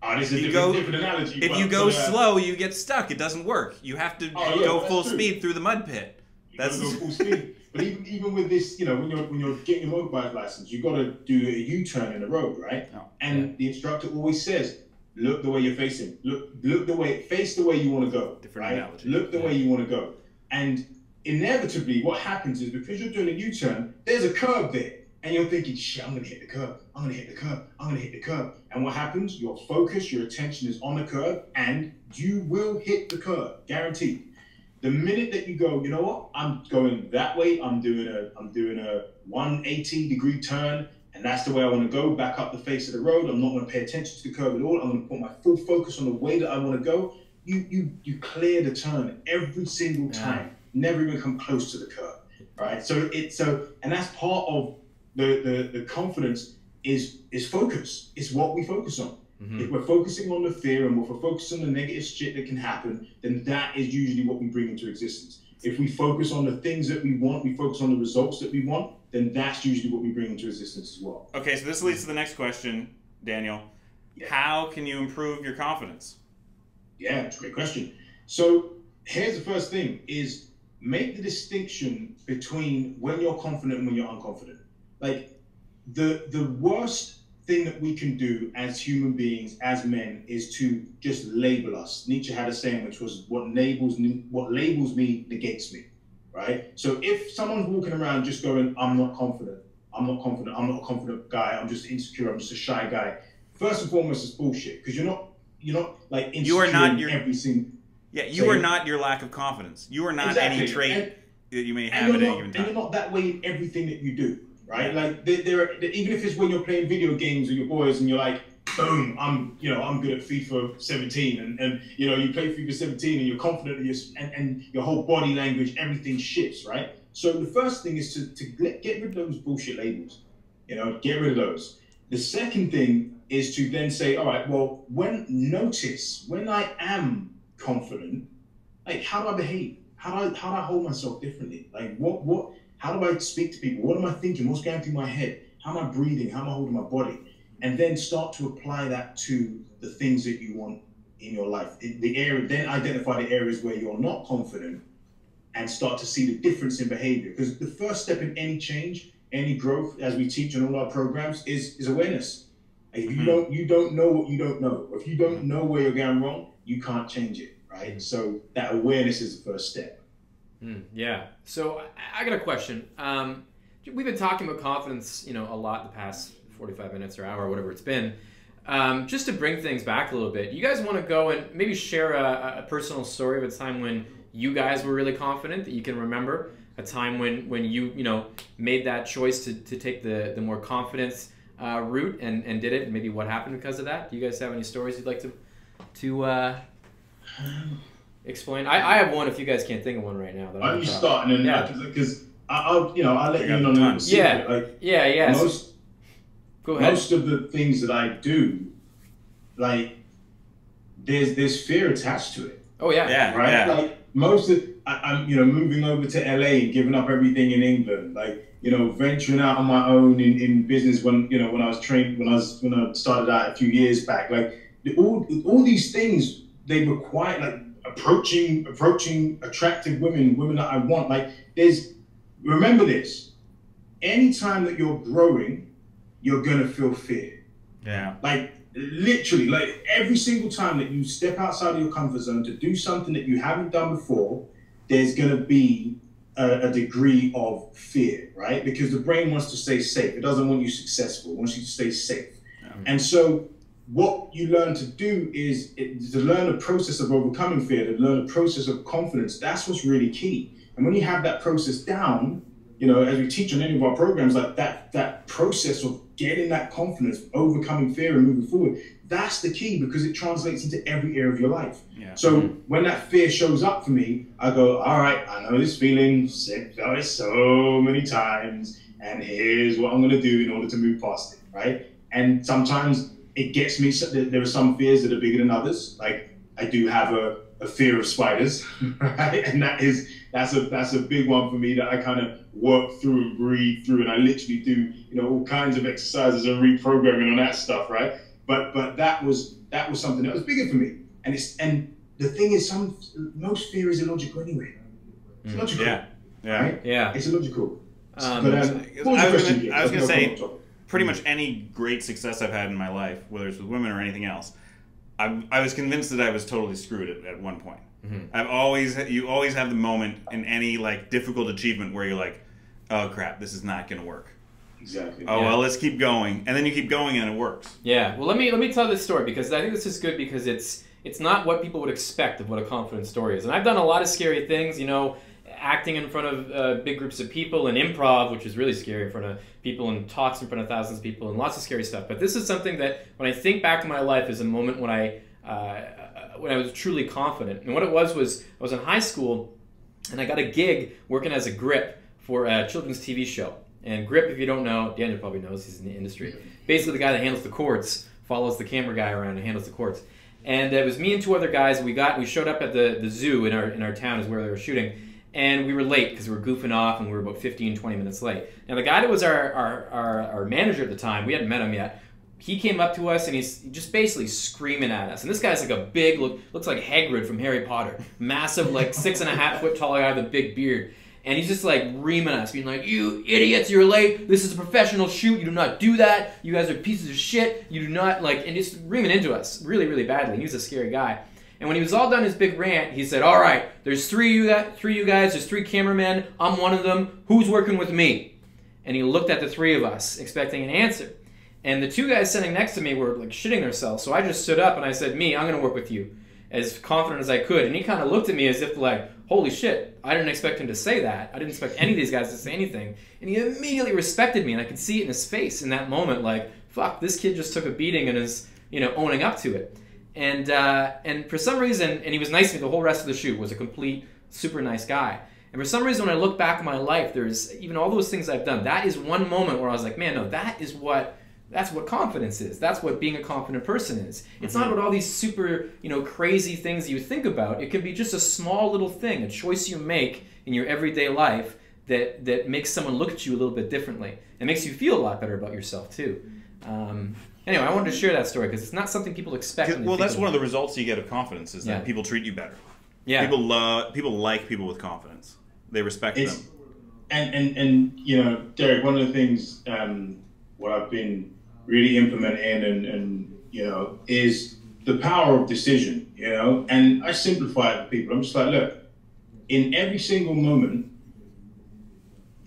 Oh, this is a different, different analogy. If you go slow, you get stuck. It doesn't work. You have to oh, yeah, go full true. speed through the mud pit. You that's go full speed. But even even with this, you know, when you're when you're getting your motorbike license, you got to do a U-turn in the road, right? Oh, and yeah. the instructor always says, "Look the way you're facing. Look look the way face the way you want to go. Different right? analogy. Look the yeah. way you want to go." And inevitably, what happens is because you're doing a U-turn, there's a curb there. And you're thinking, shit, I'm going to hit the curb. I'm going to hit the curb. I'm going to hit the curb. And what happens? Your focus, your attention is on the curb, and you will hit the curb, guaranteed. The minute that you go, you know what? I'm going that way. I'm doing a, I'm doing a one eighty degree turn, and that's the way I want to go, back up the face of the road. I'm not going to pay attention to the curb at all. I'm going to put my full focus on the way that I want to go. You, you, you clear the turn every single time. Yeah. Never even come close to the curb, right? So it's so, and that's part of The, the the confidence is is focus. It's what we focus on. Mm-hmm. If we're focusing on the fear and if we're focusing on the negative shit that can happen, then that is usually what we bring into existence. If we focus on the things that we want, we focus on the results that we want, then that's usually what we bring into existence as well. Okay, so this leads to the next question, Daniel. Yeah. How can you improve your confidence? Yeah, it's a great question. So here's the first thing is make the distinction between when you're confident and when you're unconfident. Like the the worst thing that we can do as human beings, as men, is to just label us. Nietzsche had a saying, which was, "What labels what labels me negates me." right? So if someone's walking around just going, I'm not confident, I'm not confident, I'm not a confident guy, I'm just insecure, I'm just a shy guy, first and foremost, it's bullshit, because you're not, you're not like insecure you are not in your, every single... Yeah, you so, are not your lack of confidence. You are not exactly. any trait and, that you may have at any given time. And you're not that way in everything that you do, right? Like, there, there, even if it's when you're playing video games with your boys and you're like, boom, I'm, you know, I'm good at FIFA seventeen, and, and you know, you play FIFA seventeen and you're confident, you're, and, and your whole body language, everything shifts, right? So the first thing is to, to get rid of those bullshit labels, you know, get rid of those. The second thing is to then say, all right, well, when notice, when I am confident, like, how do I behave? How do I, how do I hold myself differently? Like, what, what, how do I speak to people? What am I thinking? What's going through my head? How am I breathing? How am I holding my body? And then start to apply that to the things that you want in your life. The area, then identify the areas where you're not confident and start to see the difference in behavior. Because the first step in any change, any growth, as we teach in all our programs, is, is awareness. If you mm-hmm. don't, you don't know what you don't know. If you don't know where you're going wrong, you can't change it, right? Mm-hmm. So that awareness is the first step. Mm, yeah. So I got a question. Um, we've been talking about confidence, you know, a lot the past forty-five minutes or hour, or whatever it's been. Um, just to bring things back a little bit, you guys want to go and maybe share a, a personal story of a time when you guys were really confident that you can remember, a time when, when you, you know, made that choice to, to take the, the more confidence uh, route and, and did it, and maybe what happened because of that. Do you guys have any stories you'd like to, to uh, explain? I, I have one if you guys can't think of one right now. Though. I'm just starting in that because I'll, you know, I'll let you in on that. Yeah, like, yeah, yeah. Most Most of the things that I do, like, there's there's fear attached to it. Oh yeah, yeah, right. Yeah. Like most of, I, I'm you know moving over to L A and giving up everything in England, like you know venturing out on my own in, in business when you know when I was trained when I was when I started out a few years back, like all all these things they require like approaching approaching attractive women, women that I want. Like there's remember this, anytime that you're growing, you're gonna feel fear. Yeah. Like literally, like every single time that you step outside of your comfort zone to do something that you haven't done before, there's gonna be a, a degree of fear, right? Because the brain wants to stay safe. It doesn't want you successful. It wants you to stay safe. Um, and so what you learn to do is it, to learn a process of overcoming fear, to learn a process of confidence. That's what's really key. And when you have that process down, you know, as we teach on any of our programs, like that that process of getting that confidence, overcoming fear and moving forward, that's the key because it translates into every area of your life. Yeah. So mm-hmm. when that fear shows up for me, I go, all right, I know this feeling, I've done it so many times, and here's what I'm gonna do in order to move past it, right? And sometimes it gets me, there are some fears that are bigger than others. Like I do have a, a fear of spiders, right? And that is, that's a, that's a big one for me that I kind of work through and breathe through, and I literally do, you know, all kinds of exercises and reprogramming on that stuff, right? But but that was that was something that was bigger for me, and it's and the thing is, some most fear is illogical anyway. It's mm, logical, yeah, yeah, right? Yeah. It's illogical. Um, but, um, I was gonna, I was gonna say, pretty much any great success I've had in my life, whether it's with women or anything else, I I was convinced that I was totally screwed at, at one point. Mm-hmm. I've always you always have the moment in any like difficult achievement where you're like, oh crap, this is not gonna work. Exactly. Oh yeah. Well, let's keep going, and then you keep going and it works. Yeah. Well, let me let me tell this story because I think this is good because it's it's not what people would expect of what a confident story is. And I've done a lot of scary things, you know, acting in front of uh, big groups of people and improv, which is really scary in front of people, and talks in front of thousands of people and lots of scary stuff. But this is something that when I think back to my life is a moment when I. Uh, when I was truly confident. And what it was was I was in high school and I got a gig working as a grip for a children's T V show. And grip, if you don't know, Daniel probably knows, he's in the industry. Basically the guy that handles the cords, follows the camera guy around and handles the cords. And it was me and two other guys. We got we showed up at the, the zoo in our in our town is where they were shooting. And we were late because we were goofing off and we were about fifteen, twenty minutes late. Now the guy that was our our, our, our manager at the time, we hadn't met him yet, he came up to us and he's just basically screaming at us. And this guy's like a big, look, looks like Hagrid from Harry Potter. Massive, like six and a half foot tall guy with a big beard. And he's just like reaming us, being like, you idiots, you're late. This is a professional shoot. You do not do that. You guys are pieces of shit. You do not, like, and just reaming into us really, really badly. He was a scary guy. And when he was all done his big rant, he said, all right, there's three you that three you guys, there's three cameramen, I'm one of them, who's working with me? And he looked at the three of us, expecting an answer. And the two guys sitting next to me were like shitting themselves, so I just stood up and I said, me, I'm gonna work with you, as confident as I could. And he kind of looked at me as if like, holy shit, I didn't expect him to say that. I didn't expect any of these guys to say anything. And he immediately respected me, and I could see it in his face in that moment, like, fuck, this kid just took a beating and is, you know, owning up to it. And uh, and for some reason, and he was nice to me the whole rest of the shoot, was a complete super nice guy. And for some reason, when I look back at my life, there's even all those things I've done. That is one moment where I was like, man, no, that is what, that's what confidence is. That's what being a confident person is. It's mm-hmm. not what all these super, you know, crazy things you think about. It can be just a small little thing, a choice you make in your everyday life that, that makes someone look at you a little bit differently. It makes you feel a lot better about yourself too. Um, Anyway, I wanted to share that story because it's not something people expect. Well, that's one of the results you get of confidence is that yeah. people treat you better. Yeah, people love people like people with confidence. They respect it's, them. And and and you know, Derek, one of the things um, what I've been really implementing and and you know is the power of decision. You know, and I simplify it for people. I'm just like, look, in every single moment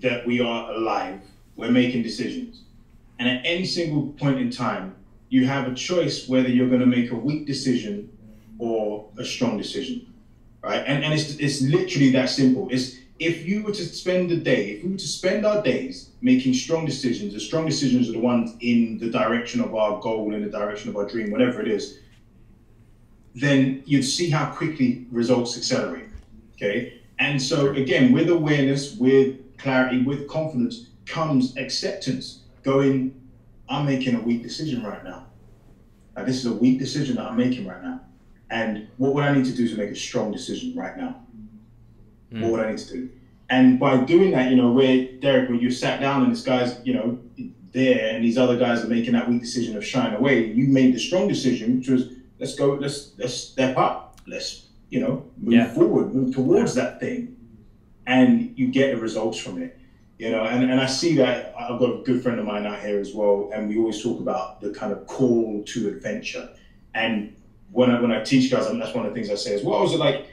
that we are alive, we're making decisions. And at any single point in time, you have a choice whether you're going to make a weak decision or a strong decision, right? And, and it's, it's literally that simple. It's if you were to spend the day, if we were to spend our days making strong decisions, the strong decisions are the ones in the direction of our goal, in the direction of our dream, whatever it is, then you'd see how quickly results accelerate, okay? And so again, with awareness, with clarity, with confidence comes acceptance. Going, I'm making a weak decision right now. Like, this is a weak decision that I'm making right now. And what would I need to do to make a strong decision right now? Mm. What would I need to do? And by doing that, you know, where, Derek, when you sat down and this guy's, you know, there and these other guys are making that weak decision of shying away, you made the strong decision, which was, let's go, let's, let's step up. Let's, you know, move yeah. forward, move towards yeah. that thing. And you get the results from it. You know, and, and I see that. I've got a good friend of mine out here as well, and we always talk about the kind of call to adventure. And when I, when I teach guys, I mean, that's one of the things I say as well, is like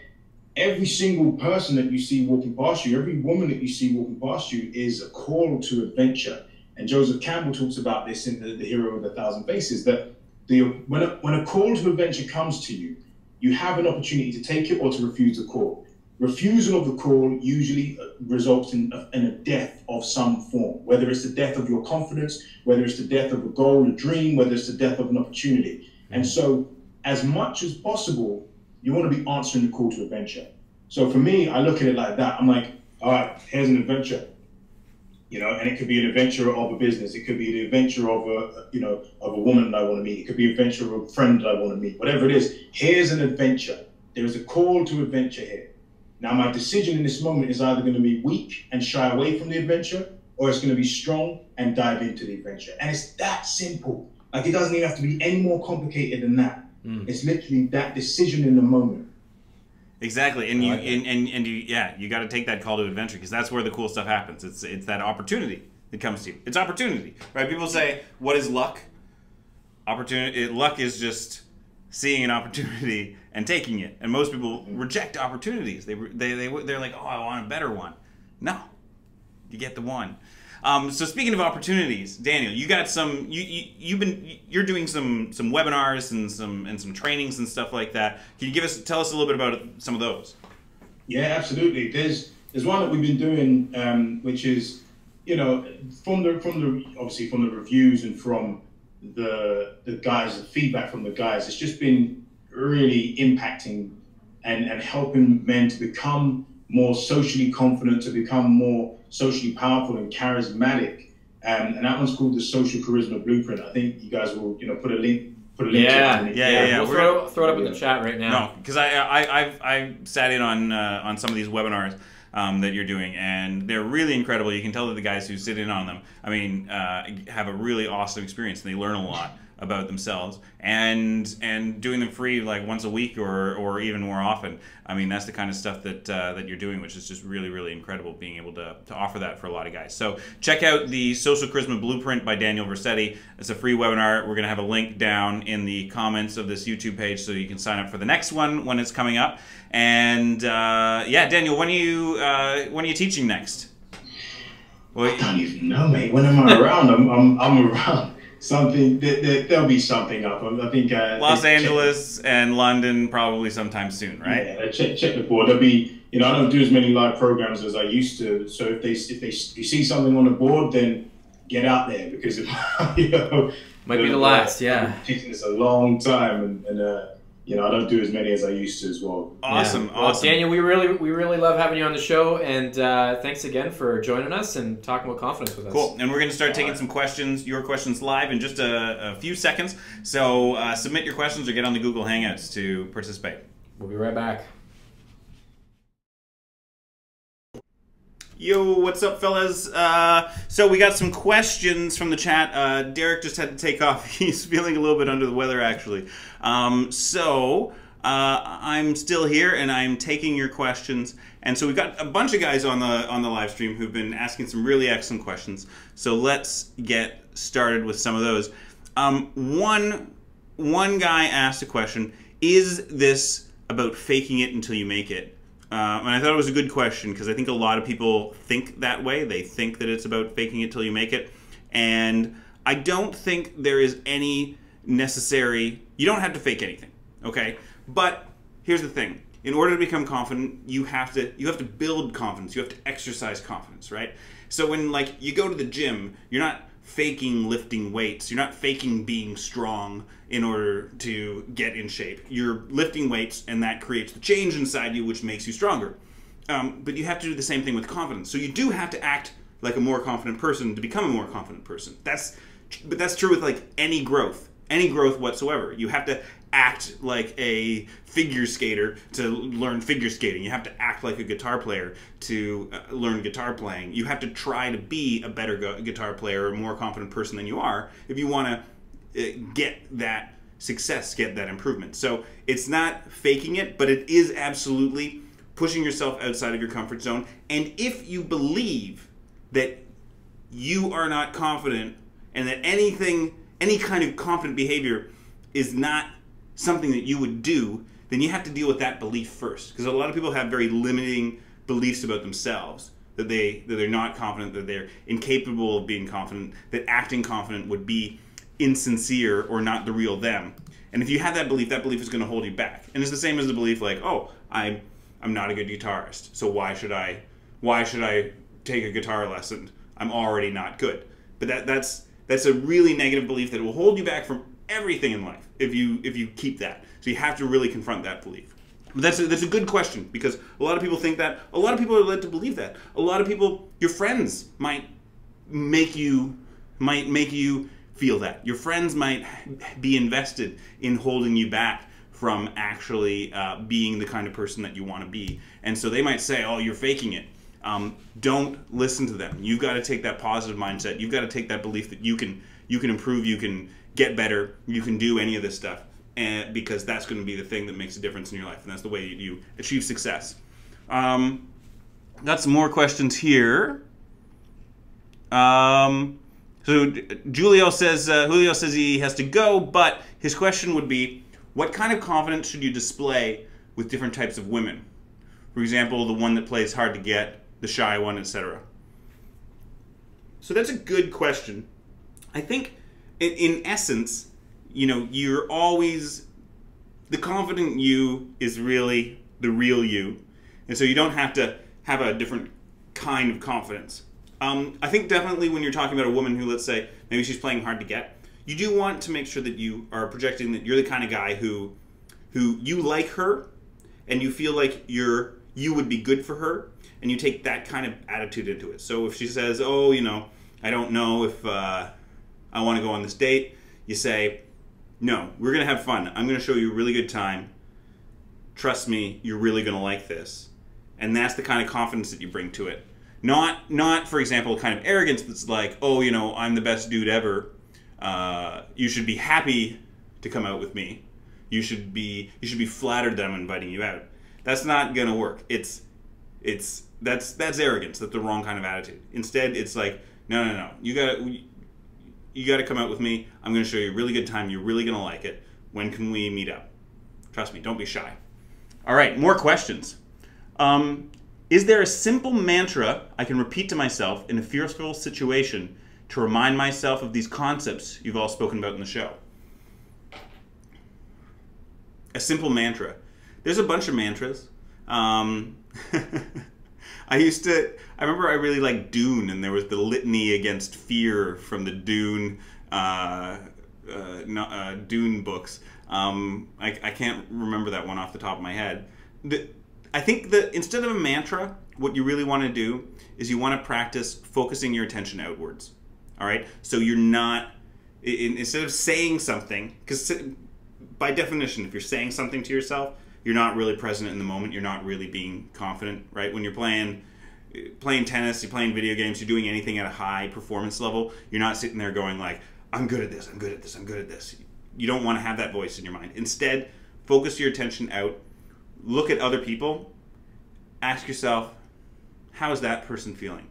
every single person that you see walking past you, every woman that you see walking past you is a call to adventure. And Joseph Campbell talks about this in the, the Hero of a Thousand Faces, that the, when, a, when a call to adventure comes to you, you have an opportunity to take it or to refuse the call. Refusal of the call usually results in a, in a death of some form, whether it's the death of your confidence, whether it's the death of a goal, a dream, whether it's the death of an opportunity. And so as much as possible, you want to be answering the call to adventure. So for me, I look at it like that. I'm like, all right, here's an adventure, you know, and it could be an adventure of a business. It could be the adventure of a, you know, of a woman that I want to meet. It could be an adventure of a friend that I want to meet, whatever it is. Here's an adventure. There is a call to adventure here. Now, my decision in this moment is either going to be weak and shy away from the adventure, or it's going to be strong and dive into the adventure. And it's that simple. Like, it doesn't even have to be any more complicated than that. Mm. It's literally that decision in the moment. Exactly. And you, like and, and, and you, yeah, you got to take that call to adventure, because that's where the cool stuff happens. It's, it's that opportunity that comes to you. It's opportunity, right? People say, what is luck? Opportunity. Luck is just seeing an opportunity and taking it. And most people reject opportunities. They, they, they, they're like, oh, I want a better one. No, you get the one. Um, so speaking of opportunities, Daniel, you got some, you, you, you've been, you're doing some, some webinars and some, and some trainings and stuff like that. Can you give us, tell us a little bit about some of those? Yeah, absolutely. There's, there's one that we've been doing, um, which is, you know, from the, from the, obviously from the reviews and from the, the guys, the feedback from the guys, it's just been really impacting and, and helping men to become more socially confident, to become more socially powerful and charismatic. Um, and that one's called the Social Charisma Blueprint. I think you guys will, you know, put a link, put a link. Yeah, to it. yeah, yeah. yeah. We'll We're, throw, throw it up yeah. in the chat right now. No, because I, I, I've, I've sat in on uh, on some of these webinars um, that you're doing, and they're really incredible. You can tell that the guys who sit in on them, I mean, uh, have a really awesome experience, and they learn a lot. about themselves, and and doing them free like once a week or or even more often. I mean, that's the kind of stuff that uh, that you're doing, which is just really, really incredible, being able to, to offer that for a lot of guys. So check out the Social Charisma Blueprint by Daniel Vercetti. It's a free webinar. We're going to have a link down in the comments of this YouTube page so you can sign up for the next one when it's coming up. And uh, yeah, Daniel, when are you uh, when are you teaching next? Well, I don't even know, mate. When am I around? I'm, I'm, I'm around. Something, th th there'll be something up. I think uh, Los Angeles and London probably sometime soon, right? Yeah, check, check the board. There'll be, you know, I don't do as many live programs as I used to. So if they, if they, if you see something on the board, then get out there, because it, you know, might be the last. Yeah, I've been teaching this a long time, and, and uh, you know, I don't do as many as I used to as well. Awesome, yeah. Well, awesome. Daniel, we really, we really love having you on the show, and uh, thanks again for joining us and talking about confidence with us. Cool, and we're going to start taking some questions, your questions live in just a, a few seconds. So uh, submit your questions or get on the Google Hangouts to participate. We'll be right back. Yo, what's up, fellas? Uh, so we got some questions from the chat. Uh, Derek just had to take off. He's feeling a little bit under the weather, actually. Um, so uh, I'm still here, and I'm taking your questions. And so we've got a bunch of guys on the on the live stream who've been asking some really excellent questions. So let's get started with some of those. Um, one one guy asked a question: is this about faking it until you make it? Uh, and I thought it was a good question, because I think a lot of people think that way. They think that it's about faking it till you make it. And I don't think there is any necessary... You don't have to fake anything, okay? But here's the thing. In order to become confident, you have to you have to build confidence. You have to exercise confidence, right? So when, like, you go to the gym, you're not faking lifting weights. You're not faking being strong in order to get in shape. You're lifting weights, and that creates the change inside you, which makes you stronger. Um, but you have to do the same thing with confidence. So you do have to act like a more confident person to become a more confident person. That's, but that's true with like any growth, any growth whatsoever. You have to act like a figure skater to learn figure skating. You have to act like a guitar player to uh, learn guitar playing. You have to try to be a better gu guitar player or more confident person than you are if you want to uh, get that success, get that improvement. So it's not faking it, but it is absolutely pushing yourself outside of your comfort zone. And if you believe that you are not confident, and that anything, any kind of confident behavior is not something that you would do, then you have to deal with that belief first. Because a lot of people have very limiting beliefs about themselves, that, they, that they're not confident, that they're incapable of being confident, that acting confident would be insincere or not the real them. And if you have that belief, that belief is going to hold you back. And it's the same as the belief like, oh, I'm, I'm not a good guitarist, so why should I, why should I take a guitar lesson? I'm already not good. But that, that's, that's a really negative belief that will hold you back from everything in life if you if you keep that. So you have to really confront that belief. But that's a, that's a good question, because a lot of people think that. A lot of people are led to believe that. A lot of people, your friends might make you might make you feel that. Your friends might be invested in holding you back from actually uh, being the kind of person that you want to be. And so they might say, "Oh, you're faking it." Um, don't listen to them. You've got to take that positive mindset. You've got to take that belief that you can you can improve. You can get better, you can do any of this stuff, and because that's going to be the thing that makes a difference in your life, and that's the way you achieve success. Um, got some more questions here. Um, so Julio says, uh, Julio says he has to go, but his question would be, what kind of confidence should you display with different types of women? For example, the one that plays hard to get, the shy one, et cetera. So that's a good question. I think in essence, you know, you're always, the confident you is really the real you. And so you don't have to have a different kind of confidence. Um, I think definitely when you're talking about a woman who, let's say, maybe she's playing hard to get, you do want to make sure that you are projecting that you're the kind of guy who, who you like her, and you feel like you're, you would be good for her, and you take that kind of attitude into it. So if she says, oh, you know, I don't know if, uh, I want to go on this date, you say, no, we're going to have fun. I'm going to show you a really good time. Trust me, you're really going to like this. And that's the kind of confidence that you bring to it. Not, not for example, kind of arrogance that's like, oh, you know, I'm the best dude ever. Uh, you should be happy to come out with me. You should be you should be flattered that I'm inviting you out. That's not gonna work. It's it's that's that's arrogance. That's the wrong kind of attitude. Instead, it's like no no no. You gotta you gotta come out with me. I'm gonna show you a really good time. You're really gonna like it. When can we meet up? Trust me. Don't be shy. All right, more questions. Um, is there a simple mantra I can repeat to myself in a fearful situation to remind myself of these concepts you've all spoken about in the show? A simple mantra. There's a bunch of mantras. Um, I used to, I remember I really liked Dune, and there was the Litany Against Fear from the Dune, uh, uh, no, uh, Dune books. Um, I, I can't remember that one off the top of my head. The, I think that instead of a mantra, what you really want to do is you want to practice focusing your attention outwards. All right? So you're not, in, instead of saying something, because by definition, if you're saying something to yourself, you're not really present in the moment. You're not really being confident, right? When you're playing playing tennis, you're playing video games, you're doing anything at a high performance level, you're not sitting there going like, I'm good at this, I'm good at this, I'm good at this. You don't want to have that voice in your mind. Instead, focus your attention out. Look at other people. Ask yourself, how is that person feeling?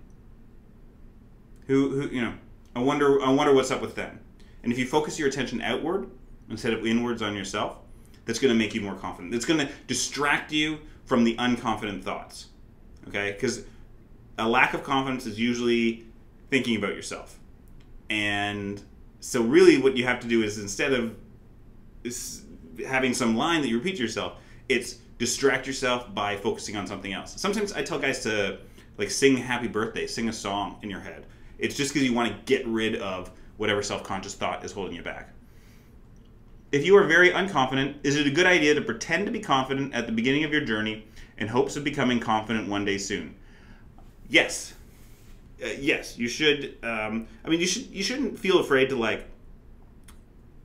Who, who, you know, I wonder, I wonder what's up with them. And if you focus your attention outward instead of inwards on yourself, that's going to make you more confident. That's going to distract you from the unconfident thoughts. Okay? Because a lack of confidence is usually thinking about yourself. And so really what you have to do is instead of having some line that you repeat to yourself, it's distract yourself by focusing on something else. Sometimes I tell guys to like sing happy birthday, sing a song in your head. It's just because you want to get rid of whatever self-conscious thought is holding you back. If you are very unconfident, is it a good idea to pretend to be confident at the beginning of your journey in hopes of becoming confident one day soon? Yes. Uh, yes, you should. Um, I mean, you should. You shouldn't feel afraid to like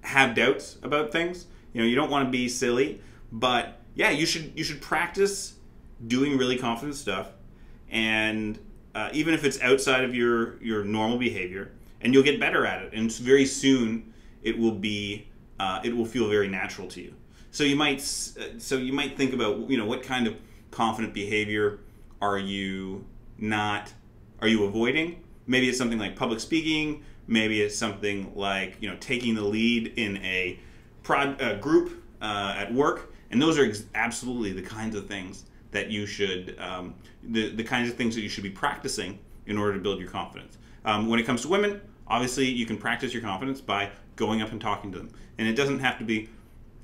have doubts about things. You know, you don't want to be silly, but yeah, you should. You should practice doing really confident stuff, and uh, even if it's outside of your your normal behavior, and you'll get better at it. And very soon, it will be. Uh, it will feel very natural to you. So you might. So you might think about, you know, what kind of confident behavior are you not. Are you avoiding? Maybe it's something like public speaking. Maybe it's something like, you know, taking the lead in a prod, uh, group uh, at work. And those are ex absolutely the kinds of things that you should, um, the, the kinds of things that you should be practicing in order to build your confidence. Um, when it comes to women, obviously you can practice your confidence by going up and talking to them. And it doesn't have to be,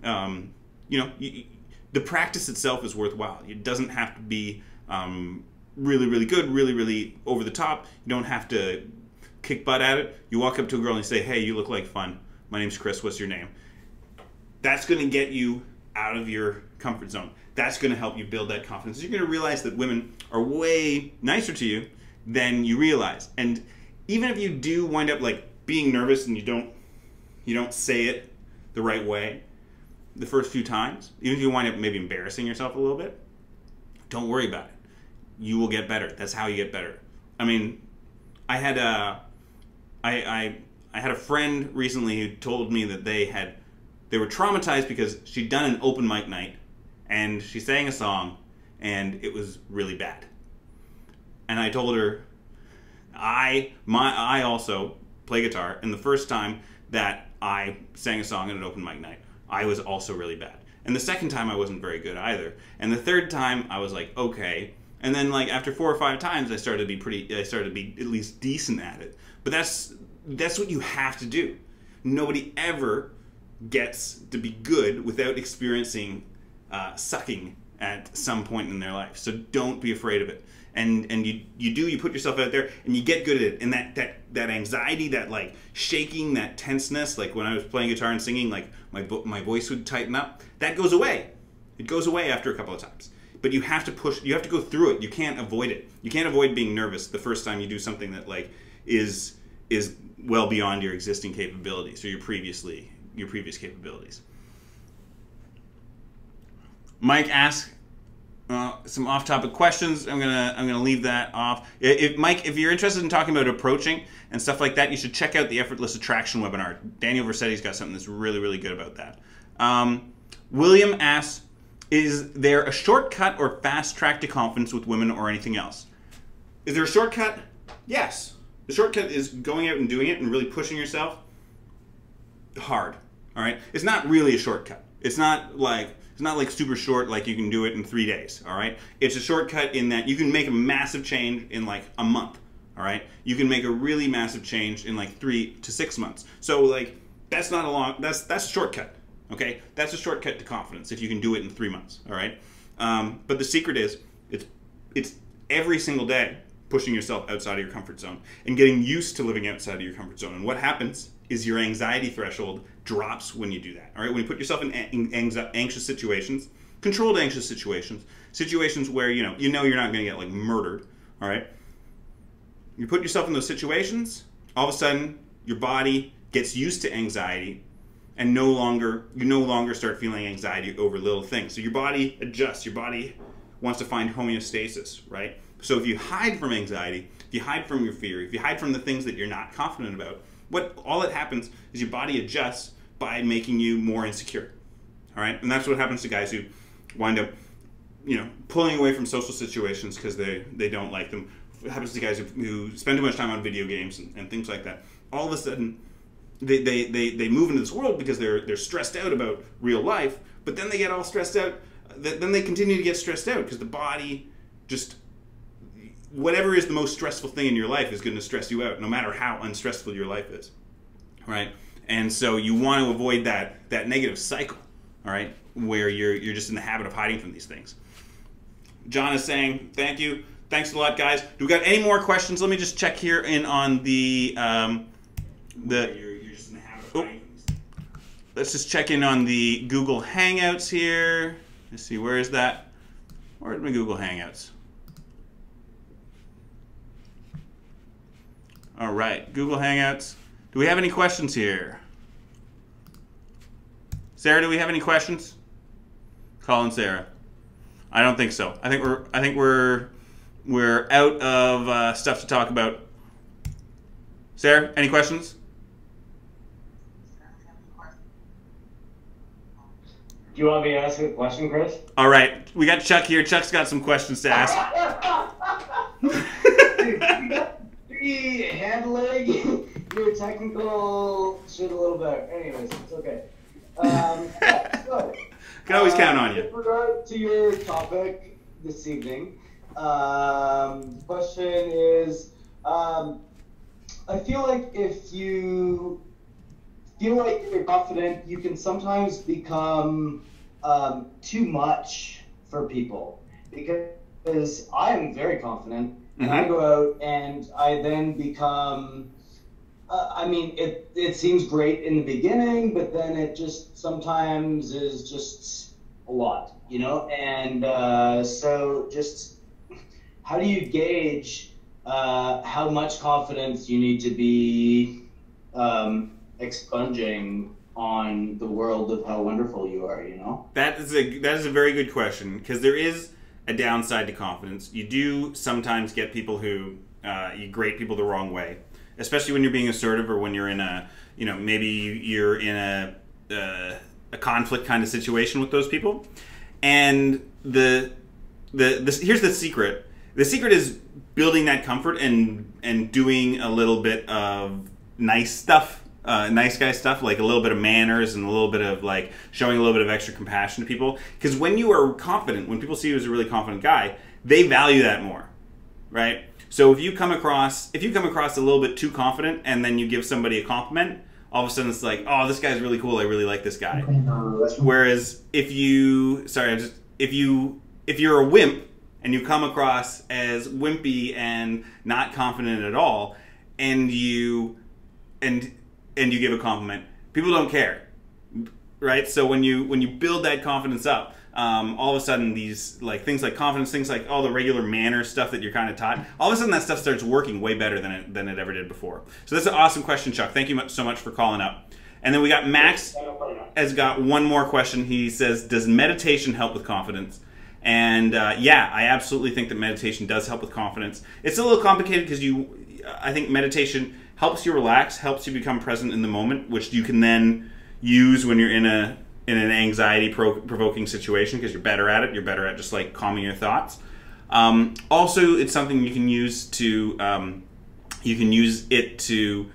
um, you know, you, the practice itself is worthwhile. It doesn't have to be um, really, really good, really, really over the top. You don't have to kick butt at it. You walk up to a girl and you say, hey, you look like fun. My name's Chris. What's your name? That's going to get you out of your comfort zone. That's going to help you build that confidence. You're going to realize that women are way nicer to you than you realize. And even if you do wind up like being nervous and you don't, you don't say it the right way the first few times, even if you wind up maybe embarrassing yourself a little bit, don't worry about it. You will get better. That's how you get better. I mean, I had a, I, I, I had a friend recently who told me that they had, they were traumatized because she'd done an open mic night, and she sang a song, and it was really bad. And I told her, I, my, I also play guitar, and the first time that I sang a song at an open mic night, I was also really bad. And the second time I wasn't very good either. And the third time I was like, okay. And then, like after four or five times, I started to be pretty. I started to be at least decent at it. But that's that's what you have to do. Nobody ever gets to be good without experiencing uh, sucking at some point in their life. So don't be afraid of it. And and you you do you put yourself out there and you get good at it. And that that that anxiety, that like shaking, that tenseness, like when I was playing guitar and singing, like my my voice would tighten up. That goes away. It goes away after a couple of times. But you have to push, you have to go through it. You can't avoid it. You can't avoid being nervous the first time you do something that like is is well beyond your existing capabilities or your previously your previous capabilities. Mike asks, Uh, some off-topic questions. I'm gonna I'm gonna leave that off. If, if Mike, if you're interested in talking about approaching and stuff like that, you should check out the Effortless Attraction webinar. Daniel Vercetti's got something that's really really good about that. Um, William asks, is there a shortcut or fast track to confidence with women or anything else? Is there a shortcut? Yes. The shortcut is going out and doing it and really pushing yourself hard. All right. It's not really a shortcut. It's not like. It's not like super short, like you can do it in three days, all right? It's a shortcut in that you can make a massive change in like a month, all right? You can make a really massive change in like three to six months. So like, that's not a long, that's that's a shortcut, okay? That's a shortcut to confidence if you can do it in three months, all right? Um, but the secret is, it's, it's every single day pushing yourself outside of your comfort zone and getting used to living outside of your comfort zone. And what happens is your anxiety threshold drops when you do that, all right? When you put yourself in anxious situations, controlled anxious situations, situations where, you know, you know you're not gonna get like murdered, all right? You put yourself in those situations, all of a sudden your body gets used to anxiety and no longer, you no longer start feeling anxiety over little things. So your body adjusts, your body wants to find homeostasis, right? So if you hide from anxiety, if you hide from your fear, if you hide from the things that you're not confident about, What all that happens is your body adjusts by making you more insecure, all right? And that's what happens to guys who wind up, you know, pulling away from social situations because they, they don't like them. It happens to guys who, who spend too much time on video games and, and things like that. All of a sudden, they, they, they, they move into this world because they're, they're stressed out about real life, but then they get all stressed out. Then they continue to get stressed out because the body just... Whatever is the most stressful thing in your life is going to stress you out, no matter how unstressful your life is, right? And so you want to avoid that that negative cycle, all right, where you're you're just in the habit of hiding from these things. John is saying thank you, thanks a lot, guys. Do we got any more questions? Let me just check here in on the um, the. You're, you're just in the habit of oh, hiding from these things. Let's just check in on the Google Hangouts here. Let's see, where is that? Where's my Google Hangouts? All right, Google Hangouts. Do we have any questions here? Sarah, do we have any questions? Colin, Sarah. I don't think so. I think we're I think we're we're out of uh, stuff to talk about. Sarah, any questions? Do you want me to ask a question, Chris? All right, we got Chuck here. Chuck's got some questions to ask. Handling your technical shit a little better. Anyways, it's okay. Um, yeah, so, can always uh, count on you. With regard to your topic this evening, um, the question is, um, I feel like if you feel like you're confident, you can sometimes become um, too much for people. Because I'm very confident. And I go out and I then become, uh, I mean, it, it seems great in the beginning, but then it just sometimes is just a lot, you know? And uh, so just how do you gauge uh, how much confidence you need to be um, expunging on the world of how wonderful you are, you know? That is a, that is a very good question, because there is... a downside to confidence. You do sometimes get people who uh, you grate people the wrong way, especially when you're being assertive or when you're in a, you know, maybe you're in a uh, a conflict kind of situation with those people. And the the this here's the secret. The secret is building that comfort and and doing a little bit of nice stuff, uh, nice guy stuff, like a little bit of manners and a little bit of like showing a little bit of extra compassion to people. Because when you are confident, when people see you as a really confident guy, they value that more, right? So if you come across, if you come across a little bit too confident and then you give somebody a compliment, all of a sudden it's like, oh, this guy's really cool. I really like this guy. Whereas if you, sorry, I'm just, if you, if you're a wimp and you come across as wimpy and not confident at all, and you, and and you give a compliment, people don't care, right? So when you when you build that confidence up, um, all of a sudden these like things like confidence, things like all the regular manner stuff that you're kind of taught, all of a sudden that stuff starts working way better than it, than it ever did before. So that's an awesome question, Chuck. Thank you much, so much for calling up. And then we got Max has got one more question. He says, does meditation help with confidence? And uh, yeah, I absolutely think that meditation does help with confidence. It's a little complicated because you, I think meditation helps you relax, helps you become present in the moment, which you can then use when you're in a in an anxiety-provoking situation because you're better at it. You're better at just like calming your thoughts. Um, also, it's something you can use to um, you can use it to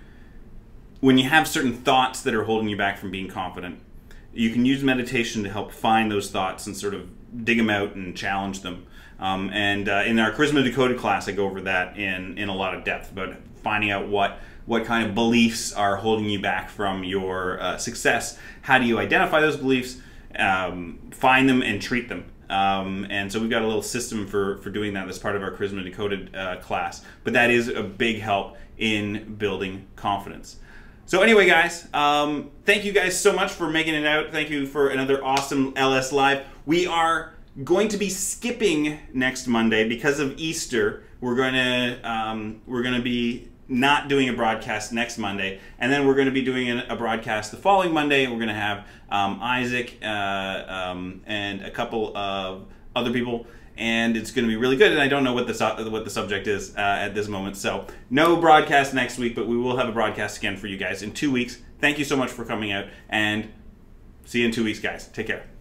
when you have certain thoughts that are holding you back from being confident. You can use meditation to help find those thoughts and sort of dig them out and challenge them. Um, and uh, in our Charisma Decoded class, I go over that in in a lot of depth about finding out what what kind of beliefs are holding you back from your uh, success. How do you identify those beliefs, um, find them, and treat them? Um, and so we've got a little system for for doing that. That's part of our Charisma Decoded uh, class. But that is a big help in building confidence. So anyway, guys, um, thank you guys so much for making it out. Thank you for another awesome L S Live. We are going to be skipping next Monday because of Easter. We're going to um, we're going to be not doing a broadcast next Monday, and then we're going to be doing a broadcast the following Monday. We're going to have um, Isaac uh, um, and a couple of other people. And it's going to be really good, and I don't know what the su what the subject is uh, at this moment. So no broadcast next week, but we will have a broadcast again for you guys in two weeks. Thank you so much for coming out, and see you in two weeks, guys. Take care.